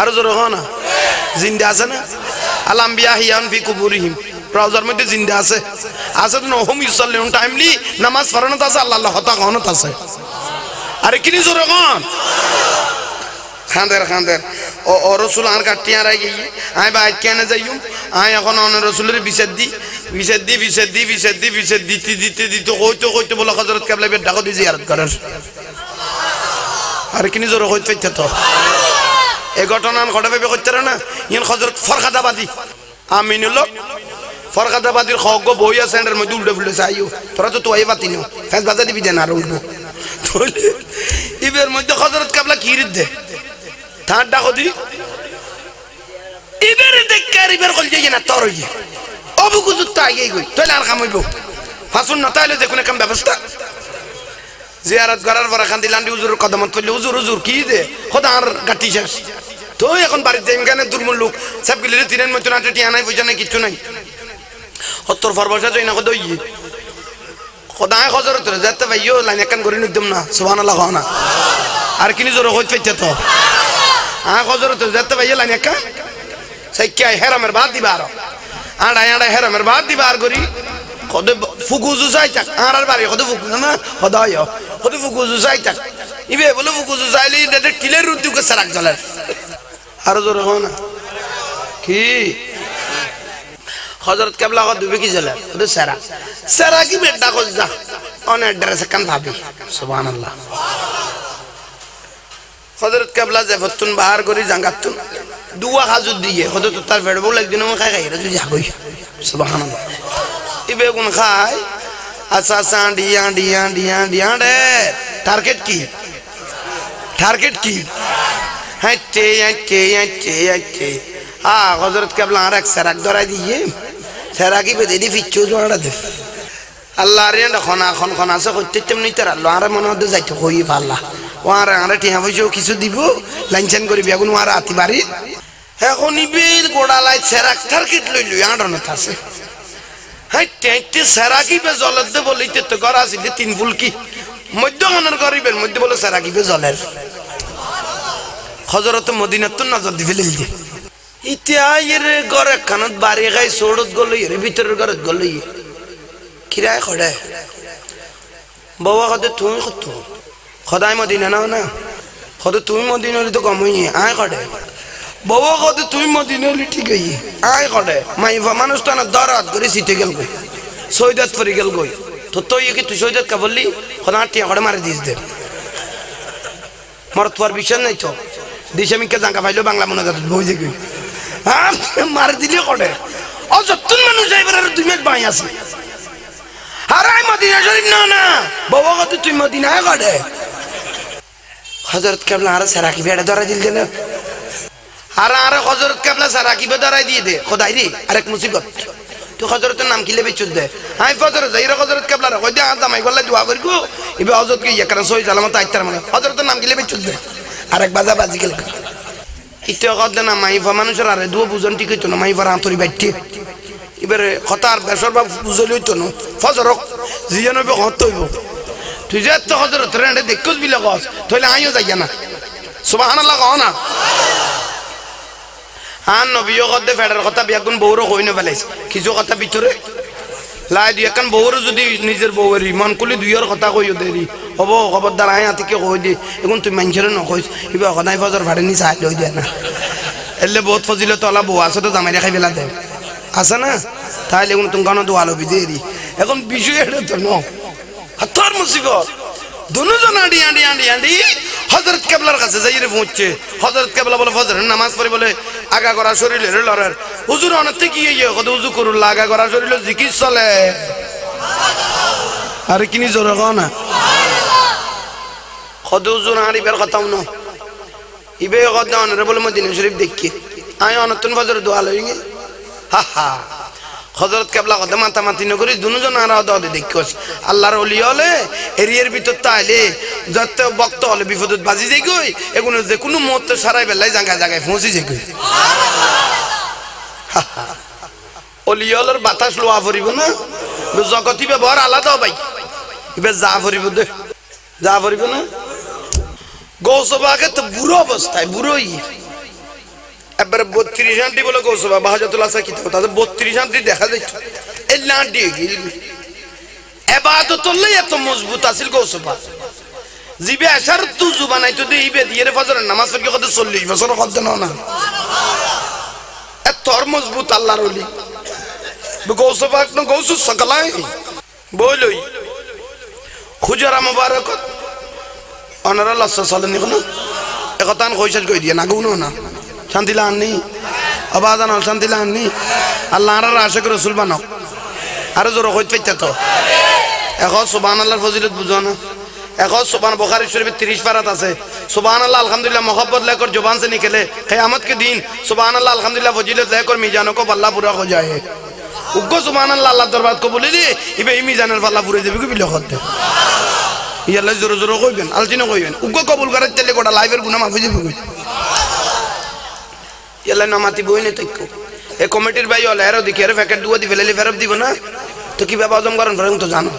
हर ज़रूर ना जिंदा से ना अलाम्बिया ही यान फी कुबूरी हिम राउज़र में तो जिंदा से आसत ना होम युसल्ले उन टाइमली नमाज फरना था से अल्लाह होता कौन था से अरे किन्हीं ज़रूर कौन खानदार खानदार और रसूल आन काटियाँ रह गई हैं आये बात क्या नज़ायू आये अख़ौन उन्हें रसूल रे विशेदी विशेदी विशेदी विशेदी विशेदी ती ती ती ती तो कोई तो कोई तो बोला ख़ज़रत के अपने बेटा को दी ज़ियारत करन अरे किन्हीं ज़रूर कोई तो तो एक और तो ना ख़ड़े पे कोई चरना ये ख़ज़रत फ़रख़दाबादी आमीनुल्ला थांडा खुदी इबर देख कर इबर खुल जाएगी ना तारों जी अब कुछ तो आएगा ही कोई तो लार खामी बो फासुन ना ताले देखो ना कम बेबस्ता ज़ियारत करार वरखान दिलाने उज़र कदम तो ले उज़र उज़र की दे खुद आर गट्टी चल तो ये कौन बारिश देंगे क्या ना दूर मुल्ल सब के लिए तीन में चुनाव टिटियाना ही वजह नहीं किचुन हाँ खोजरो तो ज़रूरत है ये लाने का सही क्या है हमारे बात दीवार हो आंटा आंटा है हमारे बात दीवार कोरी खुद फुकुजुसाई चक आंटा बारी खुद फुकुना ना खुदा यो खुद फुकुजुसाई चक ये बोलो फुकुजुसाई ले इधर टिले रूटी को सराग जलर हर जोर हो ना कि खोजरत क्या ब्लाक दुबई की जलर उधर सरा सरा की बेटा को जा हज़रत के बल्ला ज़फ़तुन बाहर कोरी जंगतुन दुआ खाजुद दिए खुदे तो तार फेड बोल एक दिनों में खाए गए रजू जागोई सुबहानल्लाह इबे उन खाए अच्छा सांडी आंडी आंडी आंडी आंडे टारगेट की टारगेट की हैं चे हैं चे हैं चे हैं चे आ हज़रत के बल्ला आरक सराक दौरा दिए सराकी पे देनी फिचूज़ वाला दे अल्लाह रियंड खोना खोन खोना से खुद तिचम नहीं तर अल्लाह रे मनो दे जाइए कोई फाला ওয়ারা আরে টিয়া বইছো কিছু দিব লাইনছেন করি বেগুন ওয়ারা আতি বাড়ি এখন বিল গোড়ালাই সেরাক্তার কিট লইলু আড়ন আছে হাই টেটে সেরাকি বে জলদ বলিতে তো গরা আছিল তিন ফুলকি মধ্যমনের গরিবের মধ্যে বলে সেরাকি বে জলের হযরত মদিনাতুন নজর দি ফেলিল দি ইতিয়ায়ের গরে কানত বাড়ি গায় সড়ত গলই এর ভিতরের গরে গলই কিরায় খড়ে বাবা কদে তুমি কত খোদাই মদিনা না না খোদা তুমি মদিনালি তো কমই আয় কড়ে বাবা কদে তুমি মদিনালি ঠিক হই আয় কড়ে মাইবা মানুষ তো না দরাত করে সিটে গেল কই সৈয়দাত পরি গেল কই তো তো কি তুই সৈয়দাত কা বললি খোদা টিয়া কড়ে মারি দিস দে মরত পর বিশন নাই তো দিশে মিকে জাঙ্গা ভাইলো বাংলা মনে যত বুঝে কই হ্যাঁ মারি দিলি কড়ে ও যত মানুষ যাইবার আর দুই মিনিট বাই আছে আরাই মদিনা শরীফ না না বাবা কত তুই মদিনা গড়ে হযরত কেবলা আর সারাকি বেড়া ধরা দিল দেন আর আর হযরত কেবলা সারাকি বে ধরা দিয়ে দে খোদাই রে আরেক মুসিবত তুই হযরতের নাম কিলে বেচুদ দে আই হযরত যাই হযরত কেবলা কই দে আজ আমাই গলা দোয়া করি গো ইবে হযরত কে ইকরা সই সালামত আইতার মানে হযরতের নাম কিলে বেচুদ দে আরেক বাজা বাজি গেল ইতে কত না মাইফা মানুষের আরে দুও বুজন ঠিক হইতো না মাইফার আন্তরি বাইটি ইবারে খতার বেসর বাপ বুঝলি হইতো না ফজরক জিয়ানো বে হত হইবো তুই যে তো হযরত রেন্ডে দেখছস বিলা গস তোইলে আইও যাইয়া না সুবহানাল্লাহ গানা আন নবীও গদে ফেডার কথা বিয়াগুন বউরো কইনে ফেলাইছে কিছু কথা ভিতরে লাই দুই একখান বউরো যদি নিজের বউয়ের ইমান কলি দুইয়ের কথা কইও দেরি হবো খবরদার আই আতিকে কই দি এখন তুই মানছরে না কইস ইবা খনাই ফজর ফাড়ে নি চাই লই দেনা এলে বহুত ফজিলত আলা বউ আছে তো জামাই রাখাই ফেলা দে আছে না তাইলে এখন তুমি গানো দোয়া লবি দেরি এখন বিষয় এটা তো ন হাতার মুসিবত দুজন আডি আডি আডি আডি হযরত কেবলার কাছে যাইরে পৌঁছছে হযরত কেবলা বলে ফজরের নামাজ পড়ি বলে আগা করা শরীরে লড়ার হুজুর অনতে কি ইয়ে কত উযু করু লাগা করা শরীরে জিকির চলে সুবহানাল্লাহ আর কিনি জোরে কও না সুবহানাল্লাহ কত উযু নাড়ি বের কথা ন ইবে কত নরে বলে মদিনা শরীফ দেখি আয় অনতন ফজরের দোয়া লইগে হা হা হযরত কেবলা কথা মাথা মাথি নগরী দুজন আর আদে দেখছস আল্লাহর ওলি হলে এরিয়ার ভিতর তাইলে যত ভক্ত হলে বিপদত বাজি যাই কই এগুলো যে কোনো মুহূর্তে সারাই বেলায় জায়গা জায়গায় পৌঁছে যাই কই সুবহানাল্লাহ ওলি হলের বাতাস লওয়া পড়িব না জগতি ব্যবহার আলাদা ভাই এবে যা পড়িব দে যা পড়িব না গৌসবাকে তো বুড়ো অবস্থায় বুড়োই এবারে বত্রিশ আন্টি বলে কৌসবা বাহাজাতুল আসা কি তাদের বত্রিশ আন্টি দেখা যাচ্ছে এই লান্টি এবাদত হলে এত মজবুত আছিল কৌসবা জিবে আসার তু জুবানাই তো দিবে দিয়ে ফজরের নামাজ পড়কে কত চল্লিশ বছর কত না না এত মজবুত আল্লাহর ওলি কৌসবা একদম কৌসু সকালাই বইলই খুজরা মোবারক অনারা লস্য চলেন এখন একথা কইসাজ কই দিয়ে না গুনো না শান্তি লাননি আবাদান শান্তি লাননি আল্লাহর আশিক রাসূল বানো আর জোরে কইতে পাইতা তো এখন সুবহানাল্লাহর ফজিলত বুঝো না এখন সুবহান বুখারী শরীফে ত্রিশ পারাত আছে সুবহানাল্লাহ আলহামদুলিল্লাহ मोहब्बत लेकर जुबान से निकले क़यामत के दिन सुबहानल्लाह अल्हम्दुलिल्लाह फजीलत लेकर মিজানও কো আল্লাহ পুরা হয়ে যায় উগ্গ সুবহানাল্লাহ আল্লাহর দরবার কবুলি দি ইবে মিজানের আল্লাহ পুরা দেবে কি বিল করতে সুবহানাল্লাহ ইয়া আল্লাহ জোরে জোরে কইবেন আলজিনো কইবেন উগ্গ কবুল করার তেলে গোটা লাইফের গুনাহ মাফ হয়ে যাবে এলা নামাতি বইনে তকো এ কমিটির ভাই হল এরো দেখি এর প্যাকেট দুয়া দি ফেলেলি ফেরব দিব না তো কি বাবা হজম করেন ফেরম তো জানো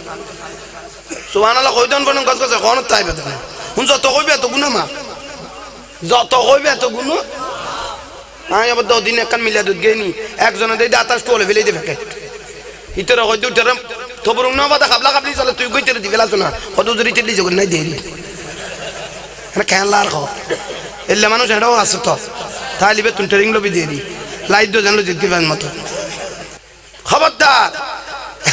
সুবহানাল্লাহ কইদন বনন গছ গছ কোন তাইবে না হুন যত কইবে তো গুনাহ মা যত কইবে তো গুনাহ আই আবার দো দিন একখান মিলাদত গেনি একজনে দেই দাতাস তোলে ফেলে দি প্যাকেট ইতর কই দুটার তোবরুম না বাদা খাবলা খাবলি চলে তুই কইতে দি ফেলাছ না কত জুরি তেলি জগন নাই দেই না কেন লার কো এলা মানুষ এডাও আছে তো তালিবে তুমি ট্রেনিং লবি দিয়ে দি লাইট দো জানলো জিততে পারেন মতো খবরদার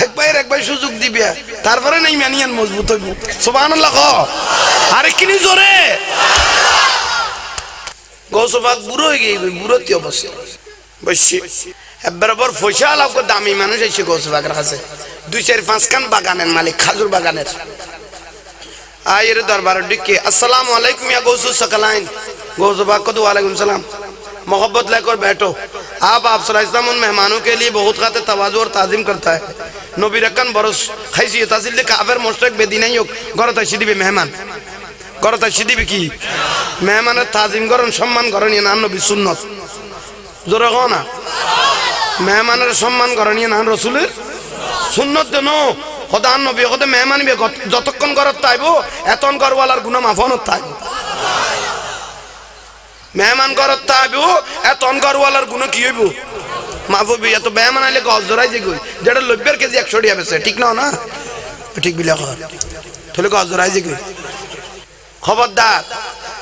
একবার একবার সুযোগ দিবে তারপরে নাই মানিয়ান মজবুত হইব সুবহানাল্লাহ ক আরে কিনি জোরে সুবহানাল্লাহ গৌসবাগ বুড়ো হয়ে গিয়ে বুড়োতি অবস্থা বসি একবার আবার পয়সা লাগবে দামি মানুষ এসে গৌসবাগের কাছে দুই চার পাঁচ খান বাগানের মালিক খাজুর বাগানের আয়ের দরবার ডেকে আসসালামু আলাইকুম ইয়া গৌসু সকালাইন গৌসবাগ কো ওয়া আলাইকুম সালাম मोहब्बत लेकर बैठो आप आप सलाम उन मेहमानों के लिए बहुत खाते तवाज़ु और ताज़ीम करता है नबी रकन बरस खैसियत हासिल काफिर मुशरिक बेदीन योग गौर तशीदी बे मेहमान করো তাই সিদিবি কি মেহমানের তাজিম করেন সম্মান করেন ইয়া নান নবী সুন্নাত জোরে কও না মেহমানের সম্মান করেন ইয়া নান রাসূলের সুন্নাত দেন খোদা নবী খোদা মেহমান বে যতক্ষণ করত আইবো এতন করওয়ালার গুনাহ মাফ হনত আইবো মেহমান করত আইবো এতন করওয়ালার গুনাহ কি হইবো মাফ হইবো এত মেহমান আইলে গজ জরাই যে কই যেটা নব্বই কেজি একশো টাকা বেচে ঠিক না না ঠিক বিলা কর তাহলে গজ জরাই যে কই খবরদার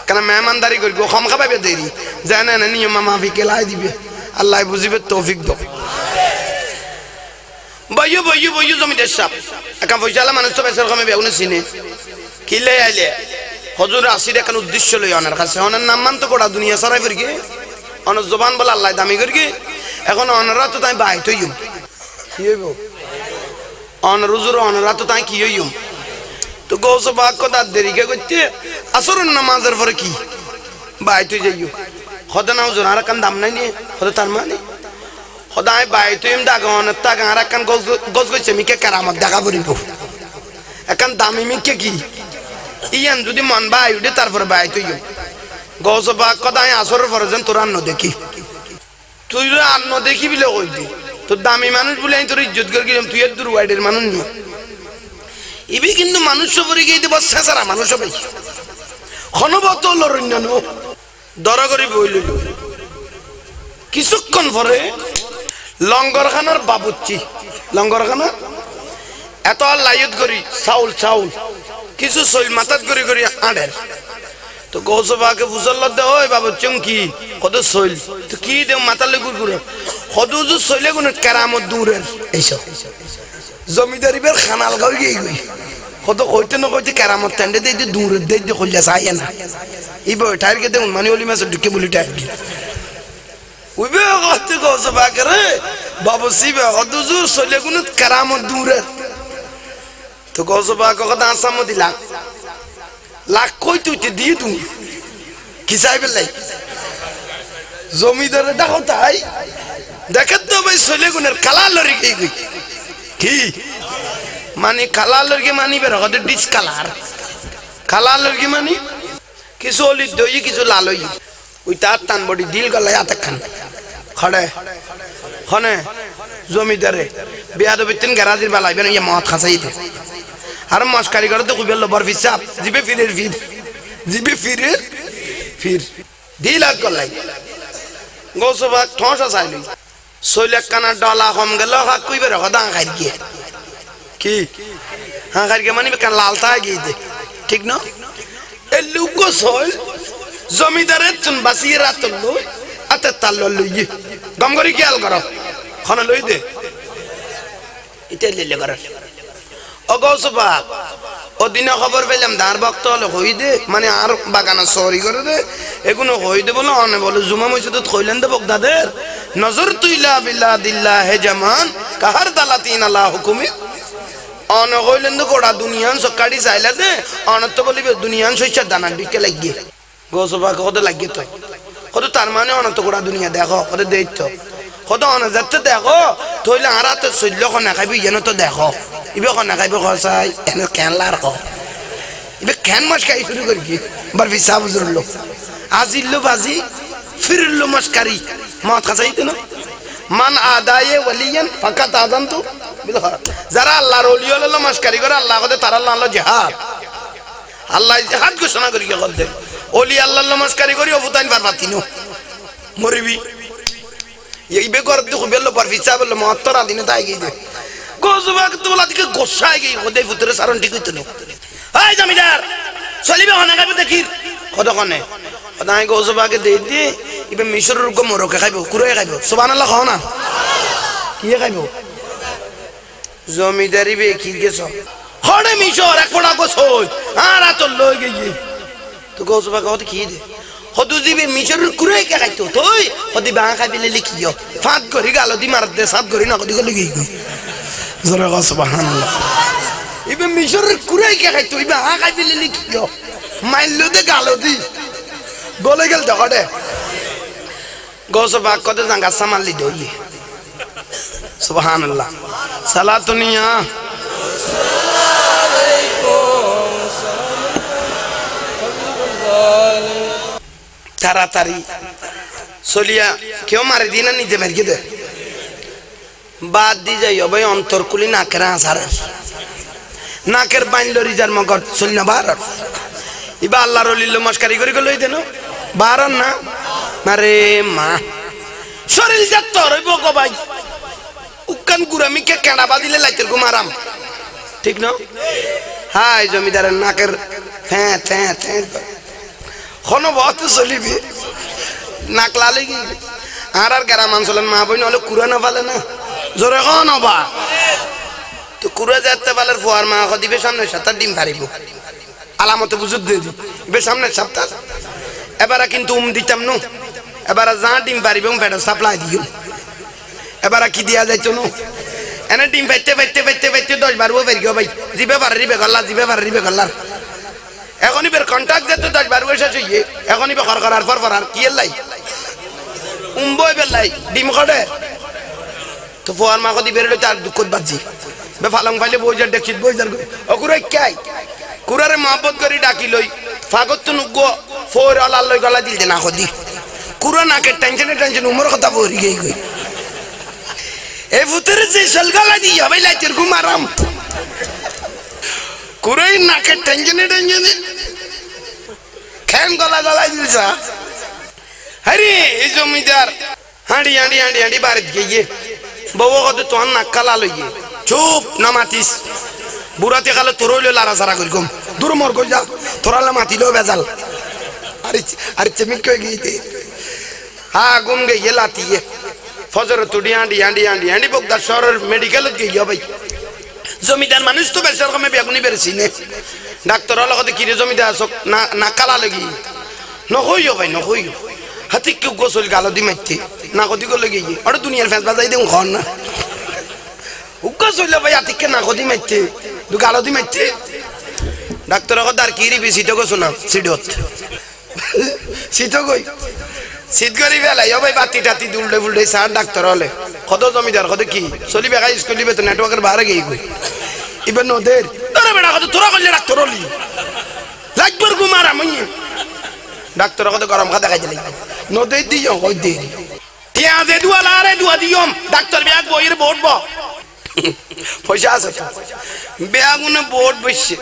কেন মেহমানদারি করি গো ক্ষমা পাবে দেরি জানা না নিয়ম মাফি কে লাই দিবে আল্লাহ বুঝিবে তৌফিক দাও বইয়ো বইয়ো বইয়ো জমিদার সাহেব একা পয়সালা মানুষ তো বেচার কমে বেগুনে চিনে কি লাই আইলে হুজুর আসির একান উদ্দেশ্য লই অনার কাছে অনার নাম মান তো গোটা দুনিয়া সারাই ফের কি অনার জবান বলে আল্লাহ দামি করি কি এখন অনারা তো তাই বাই তইম কি হইব অনার হুজুর অনারা তো তাই কি হইম তো গোস বাক কথা দেরি কে করতে আসরের নামাজের পরে কি বাই তুই যাইও খোদা না হুজুর আর কান দাম নাই নি খোদা তার মানে খোদাই বাই তুইম দাগন তাগা আর কান গোস গোস কইছে মিকে কারামত দাগা পড়িব একান দামি মিকে কি ইয়ান যদি মন বাই উঠে তারপরে বাই তুই গোস বাক কথা আসরের পরে যেন তোর আন্ন দেখি তুই আন্ন দেখি বিলে কইবি তোর দামি মানুষ বলে আমি তোর ইজ্জত করে গেলাম তুই এর দূর ওয়াইডের মানুষ না ইবি কিন্তু মানুষ সবরে গই দেব সারা মানুষ সবাই খনবত লরণ্যন দরা করি বইল কিছুক্ষণ পরে লঙ্গরখানার বাবুচি লঙ্গরখানা এত লাইত করি চাউল চাউল কিছু সইল মাথাত করি করি আড়ের তো গৌসবাকে বুঝাল্লা দে ওই বাবুচি কি কত সইল তো কি দে মাথালে গুরগুরা হদুজু সইলে কোন কেরামত দূরের এইসব জমিদারি বের খানাল গাও গই গই কত কইতে না কইতে কেরামত টেন্ডে দে দূর দে দে কইলা যায় না এই বইটার কে দেন মানে ওলি মাসে ঢুকে বলি টাইম উইবে কত গোসবা করে বাবু সিবা হুজুর সলে কোন কেরামত দূরে তো গোসবা কথা আসাম দিলা লাখ কই তুই দি তুই কি চাইবে লাই জমিদারে দেখো তাই দেখত তো ভাই সলে কোনের কালা লরি গই গই কি মানে কালা লরগি মানি বের হতে ডিস কালার কালা লরগি মানি কিছু ওলি দই কিছু লাল হই ওই তার তান বডি দিল গলায় আতখান খড়ে খনে জমিদারে বেয়াদবিতিন গ্যারাজির বালাইবেন ইয়া মত খাসাইতে আর মস্কারি করে তো কইবেল লবর হিসাব জিবে ফিরের ফির জিবে ফিরের ফির দিল গলাই গোসবা ঠোসা চাইলি সইলাক কানা ডলা কম গেল হাক কইবে রদা খাই কি কি হাঁ খাই কে মানে কান লালতা গই দে ঠিক না এ লুকো সই জমিদারের চুন বাসিয়ে রাত লই আতে তাল লই গম করি খেয়াল কর খন লই দে ইতে লেলে কর ও গৌসবা ও দিন খবর পেলাম দার ভক্ত হলে হই দে মানে আর বাগানা সরি করে দে এগুলো হই দে বলে অনে বলে জুমা মসজিদে কইলেন দে বগদাদের নজর তুইলা বিল্লাহ দিল্লাহ হে জামান কাহার দালাতিন আলা হুকুমি অন কইলেন দে গোড়া দুনিয়ান সকাড়ি চাইলা দে অনত বলিবে দুনিয়ান সইচার দানা দিকে লাগি গৌসবা কত লাগি তো কত তার মানে অনত গোড়া দুনিয়া দেখো কত দেই তো কত অনে যাচ্ছে দেখো তইলা আরাতে সইল কোনা খাবি যেন তো দেখো ইবে কোনা খাইবে কসাই এনে ক্যানলার কো ইবে ক্যান মশকাই শুরু করি বার হিসাব জুরলো আজিল্লো বাজি ফিরলো মশকারি মত খাসাইতে না মান আদায়ে ওয়ালিয়ান ফাকাত আযানতু বিল হক যারা আল্লাহর ওলি হলো মশকারি করে আল্লাহ কতে তার আল্লাহ হলো জিহাদ আল্লাহ জিহাদ ঘোষণা করি কে বলতে ওলি আল্লাহর নমস্কারি করি অবুতাইন বারবাতিনো মরিবি ইবে করতে খুবেল বার হিসাব হলো মহত্তর আদিন তাই গই দে গোসবা কত বলা দিকে গোসাই গই ওদে ভিতরে সারণ ঠিক হইতো না এই জমিদার চলিবে হনা গাবে দেখির কত কনে দাই গোসবাকে দেই দি ইবে মিশরের গো মরকে খাইবো কুরাই খাইবো সুবহানাল্লাহ খাও না কি খাইবো জমিদারি বে কি গেছ খড়ে মিশর এক পড়া গোছ হই আরা তো লই গই তো গোসবা কত কি দে হদু দিবে মিশরের কুরাই কে খাইতো তুই হদি বাঁ খাইলে লিখিও ফাঁদ করি গাল দি মার দে সাত করি না কদি গলি গই জরা গো সুবহানাল্লাহ ইবে মিশরের কুরাই কে খাইতো ইবা আ খাইলে লিখিও মাইললো দে গাল দি গলে গেল ধরে গোসবা কত জাঙ্গা সামালি দইয়ে সুবহানাল্লাহ সালাতুনিয়া সালাম আলাইকুম সালাম তাড়াতাড়ি সলিয়া কেউ মারি দিনা নিজে মেরকে দে বাদ দি যাইও ভাই অন্তর কুলি নাকের আছার নাকের বাইন লরি যার মগর চলি না বার ইবা আল্লাহর ওলি নমস্কারি করি কই লই দেন বার না আরে মা শরীর যত রইব গো ভাই উকান গুরামি কে কেনা বাদিলে লাইতের গো মারাম ঠিক না হাই জমিদারের নাকের ফ্যা ফ্যা ফ্যা খনো বহুত চলিবি নাক লালে কি আর আর গ্রামাঞ্চলের মা বই নলে কুরআনা পালে না জোরে কোন বা তো কুরআ যেতে পালার ফোয়ার মা খদিবে সামনে সাতার ডিম পারিব আলামত বুঝুদ দে দিবে সামনে সাতার এবারে কিন্তু উম দিতাম না এবারে যা ডিম পারিব উম ফেডা সাপ্লাই দিও এবারে কি দিয়া যাইতো না এনে ডিম বাইতে বাইতে বাইতে বাইতে দশ বার ও বের গিয়া ভাই জিবে পারি বে গল্লা জিবে পারি বে গল্লা এখনই বের কন্টাক্ট যেতে দশ বার ওইসা চইয়ে এখনই বের করার পর পর আর কি এলাই উম্বই বেলাই ডিম করে তো ফোয়ার মা কদি বের তার দুঃখত বাজি বে ফালং ফাইলে বইজার দেখছিস বইজার অকুরাই কাই কুরারে মহব্বত করি ডাকি লই ফাগত তো নুগ ফোর আলাল লই গলা দিল না কদি কুরা নাকে টেনশনে টেনশন উমর কথা বরি গই গই এ ভূতের যে শলগলা দি হবে লাইতের ঘুমারাম কুরাই নাকে টেনশনে টেনশনে খেন গলা গলা দিলছা আরে এই জমিদার হাঁড়ি হাঁড়ি হাঁড়ি হাঁড়ি বাড়িতে গিয়ে বউ কত তোর নাক কালা লইয়ে চুপ না মাতিস বুড়াতে কালে তোর হইল লারা সারা করি কম দূর মর কই যা তোরালে মাতিলেও বেজাল আরে আরে চেমি কই গিয়ে হা গুম গিয়ে লাতিয়ে ফজর তুডি হাঁডি হাঁডি হাঁডি হাঁডি বকদার শহরের মেডিকেলত গিয়ে ভাই জমিদার মানুষ তো বেশার কমে বেগুনি বেড়েছি নে ডাক্তার হলো কত কিরে জমিদার আসক না না কালা লগি নকইও ভাই নকইও হাতি কেউ গোসল গালো দি মারতে না কদি গলে গিয়ে ওটা দুনিয়ার ফ্যাঁস বাজাই দেব ঘর না গোসল ভাই হাতিকে না কদি মারতে দু গালো দি মারতে ডাক্তার কথা আর কি রিবি সিটো গোসো না সিডত সিটো কই সিট করি বেলাই ও ভাই বাতি টাতি দুলডে ফুলডে সার ডাক্তার হলে কত জমিদার কত কি চলি বেকা স্কুল দিবে তো নেটওয়ার্কের বাইরে গিয়ে কই এবার নদের তোরা বেড়া কত তোরা করলে ডাক্তার হলি লাগবার গুমার আমি ডাক্তার কত গরম খা দেখাই দিলে নদে দিও কই দে পেঁয়াজে দুয়া লারে দুয়া দিওম ডাক্তার ব্যাগ বইয়ের ভোটব পয়সা আছে ব্যাগুনে ভোট বসছে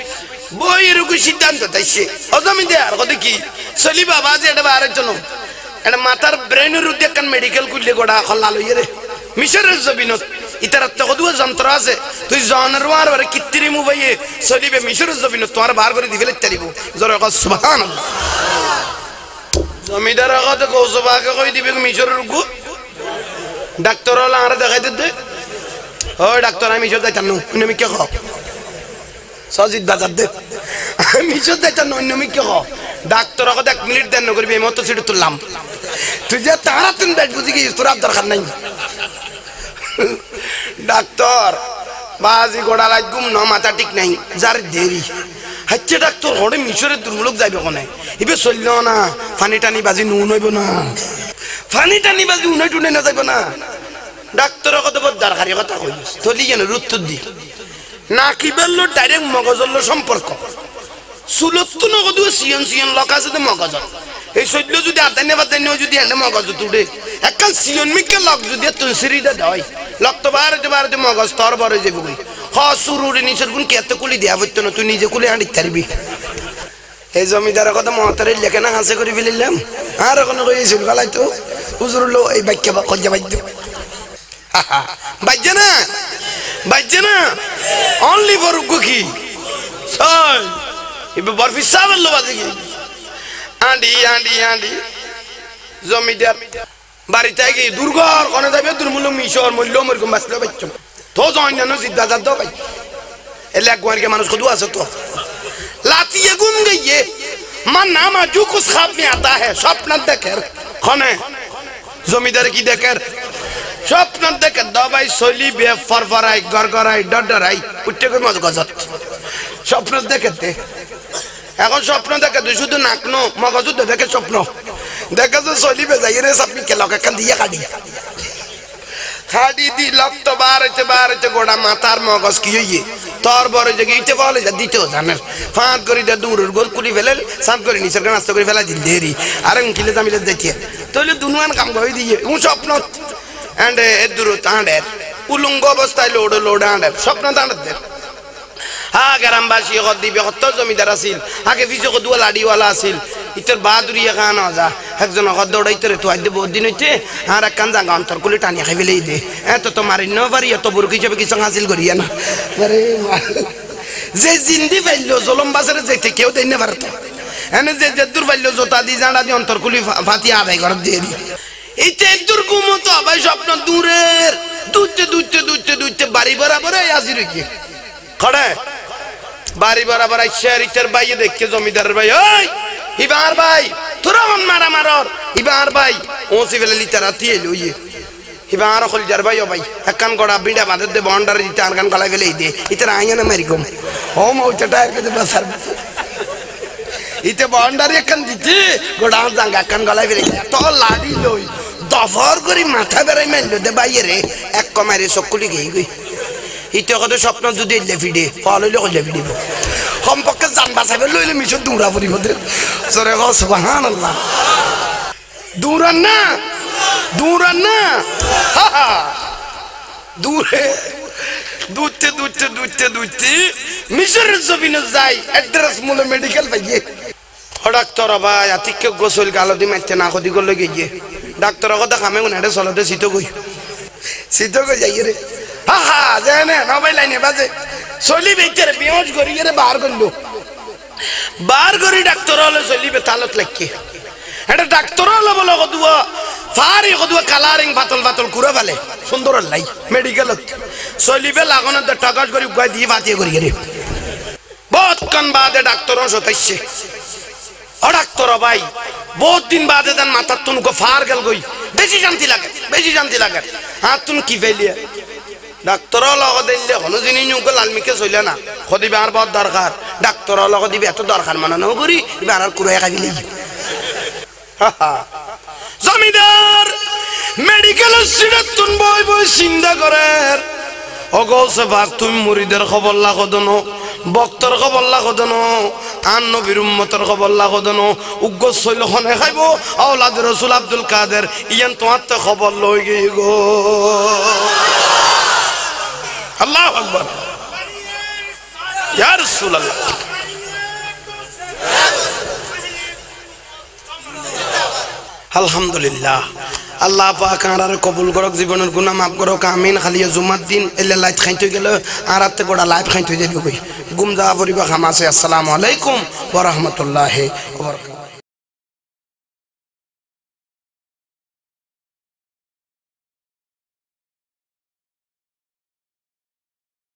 বইয়ের কি সিদ্ধান্ত তাইছে অজমি দে আর কত কি চলি বাবা যে এটা বাইরের জন্য এটা মাতার ব্রেনের উদ্যোগ কান মেডিকেল করলে গোটা খোলা লইয়ে রে মিশরের জমিনত ইতার তো কত যন্ত্র আছে তুই জনের আর কৃত্রিম উপায়ে চলিবে মিশরের জমিনত তোমার বার করে দিবে তারিব জোরে কও সুবহানাল্লাহ জমিদার কথা কৌশবাকে কই দিবে মিশরের গু ডাক্তার হলে আর দেখাই দিতে ও ডাক্তার আমি মিশর যাইতাম না অন্য মিকে খাও সজিদ বাজার দে আমি মিশর যাইতাম না অন্য মিকে খাও ডাক্তার কথা এক মিনিট দেন না করবি এই মতো সিটে তুললাম তুই যে তারা তিন ব্যাট বুঝি গিয়েছিস তোর আর দরকার নাই ডাক্তার বাজি গোড়া লাগগুম না মাথা ঠিক নাই যার দেরি হচ্ছে ডাক্তার হরে মিশরের দুর্মূলক যাইবে কোনে এবার চলল না ফানি টানি বাজি নুন হইব না ফানি টানি বাজি উনাই টুনে না যাইব না ডাক্তার কত বড় দরকারি কথা কইল তলি যেন রুত্তর দি না কি বললো ডাইরেক্ট মগজল সম্পর্ক সুলত্তু নগদ সিয়ন সিয়ন লোক আছে তো মগজ এই চলল যদি আদানে বাদানে যদি এনে মগজ তুড়ে একাল সিয়ন মিকে লোক যদি তুই সিরিদা দেয় লোক তো বারোতে বারোতে মগজ তর বড় যাবে কই জমিদার বাড়িতে গিয়ে দুর্গর কোনে যাবে দুর্মূল মিশর মূল্য মরকম বাঁচলে বাচ্চা তো জন্য জিদ্দা যাদ ভাই এলে গোয়ারকে মানুষ কদু আছে তো লাতিয়ে গুম গিয়ে মা নাম আজু কুছ খাব মে আতা হ্যায় স্বপ্ন দেখের খনে জমিদার কি দেখের স্বপ্ন দেখের দবাই সলি বে ফরফরাই গরগরাই ডডরাই উঠে কই মজ গজত স্বপ্ন দেখতে এখন স্বপ্ন দেখে তুই শুধু নাকনো মগজু দেখে স্বপ্ন দেখে যে সলি বে যাই রে সাপনি কে লকে কান দিয়ে কাটি খাড়ি দি লক্ত বাড়াইতে বাড়াইতে গোড়া মাথার মগজ কি হইয়ে তোর বড় যে ইতে বলে যা দিতেও জানার ফাঁক করি দে দূরের গোল কুলি ফেলে সাফ করে নিচের কাছে নাস্তা করে ফেলা দিদেরি আর উঠিলে জামিলে যাইতে তাইলে দুনুয়ান কাম কই দিয়ে উ স্বপ্ন এন্ড এদুর তাঁড়ে উলঙ্গ অবস্থায় লোড লোড আঁড়ে স্বপ্ন তাঁড়ে হা গ্রামবাসী গদিবে কত জমিদার আছিল আগে বিজে কদুয়া লাড়িওয়ালা আছিল ইতর বাদুরিয়া খান আজা একজন গদ দৌড়াইতরে তো আইদে বহুত দিন হইতে আর কান জাগা অন্তর কুলি টানি খাইলেই দে এত তো মারি ন পারি এত বুর কিছু কিছু হাসিল করিয়া না আরে যে জিন্দি ভাইলো জলম বাজারে যেতে কেউ দেই না পারতো এনে যে যে দূর ভাইলো জোতা দি জানা দি অন্তর কুলি ফাতি আদায় করে দিয়ে দি ইতে দূর কুমতো আবাই স্বপ্ন দূরের দুতে দুতে দুতে দুতে বাড়ি বরাবর হাজির হইছে খড়ে বাড়ি বরাবর আইছারিতের বাইয়ে দেখে জমিদারের ভাই ওই ইবার ভাই তোরা মন মারা মারর ইবার ভাই ওসি ফেলে লিটারাতি লইয়ে ইবার হল জার ভাই ও ভাই একখান গড়া বিড়া বাঁধে দে বন্ডার দিতে আনখান গলা ফেলে দে ইতে আইয়া না মারি কম ও মউটাটা একদে বাসার ইতে বন্ডার একখান দিতে গড়া জাঙ্গা একখান গলা ফেলে তো লাড়ি লই দফর করি মাথা বেরাই মারলো দে বাইয়ে রে এক কমারে চকুলি গই গই ইতে কত স্বপ্ন যদি লেভিডে ফলইলে কইলে ভিডিব কমপক্ষে জান বাঁচাবে লইলে মিশর দৌড়া পড়িব সরে গো সুবহানাল্লাহ দৌড়ান না দৌড়ান না দূরে দুতে দুতে দুতে দুতে মিশরের জমিনে যাই অ্যাড্রেস মুলে মেডিকেল পাইয়ে ডাক্তার ভাই আতিকে গোসল গালো দি মারতে না কদি গলে গিয়ে ডাক্তার কথা কামে উনারে চলতে সিতো কই সিতো কই যাইয়ে রে আহা জানে নবাই লাইনে বাজে চলি বেচার বেহজ করি রে বার করলো বার করি ডাক্তার হলে চলিবে তালত লাগকে এটা ডাক্তার হলে বলো কদুয়া ফারি কদুয়া কালারিং পাতল পাতল কুড়ে ফেলে সুন্দর লাই মেডিকেলত চলিবে লাগানো টাকাজ করি গাই দিয়ে বাতিয়ে করি রে বহুত কান বাদে ডাক্তার সতাইছে ও ডাক্তার ভাই বহুত দিন বাদে তার মাথার তুনকে ফার গেল গই বেশি শান্তি লাগে বেশি শান্তি লাগে হ্যাঁ তুন কি ফেলিয়া ডাক্তার দিলে হলো জিনিস লালমিকে চলে না সদিবে আর বড় দরকার ডাক্তার দিবে এত দরকার মানানো করি এবার আর কুড়াই খাবি জমিদার মেডিকেল বই বই চিন্তা করে অগৌসে ভাগ তুমি মুরিদের খবর লাগনো বক্তর খবর লাগনো আন নবীর উম্মতের খবর লাগনো উগ্র শৈলখনে খাইব আওলাদ রসুল আব্দুল কাদের ইয়ান তোমার তো খবর লই গিয়ে গো আল্লাহু আকবার ইয়া রাসূলুল্লাহ আলহামদুলিল্লাহ আল্লাহ পাক আনারে কবুল করক জীবনের গুনাহ maaf করক আমিন খালি জুমার দিন এলে লাইট খাইতে গেল আর আতে গোটা লাইট খাইতে যাইব কই গুমজা পরিবা খামাসে আসসালামু আলাইকুম ওয়া রাহমাতুল্লাহি ওয়া বারাকাতুহু।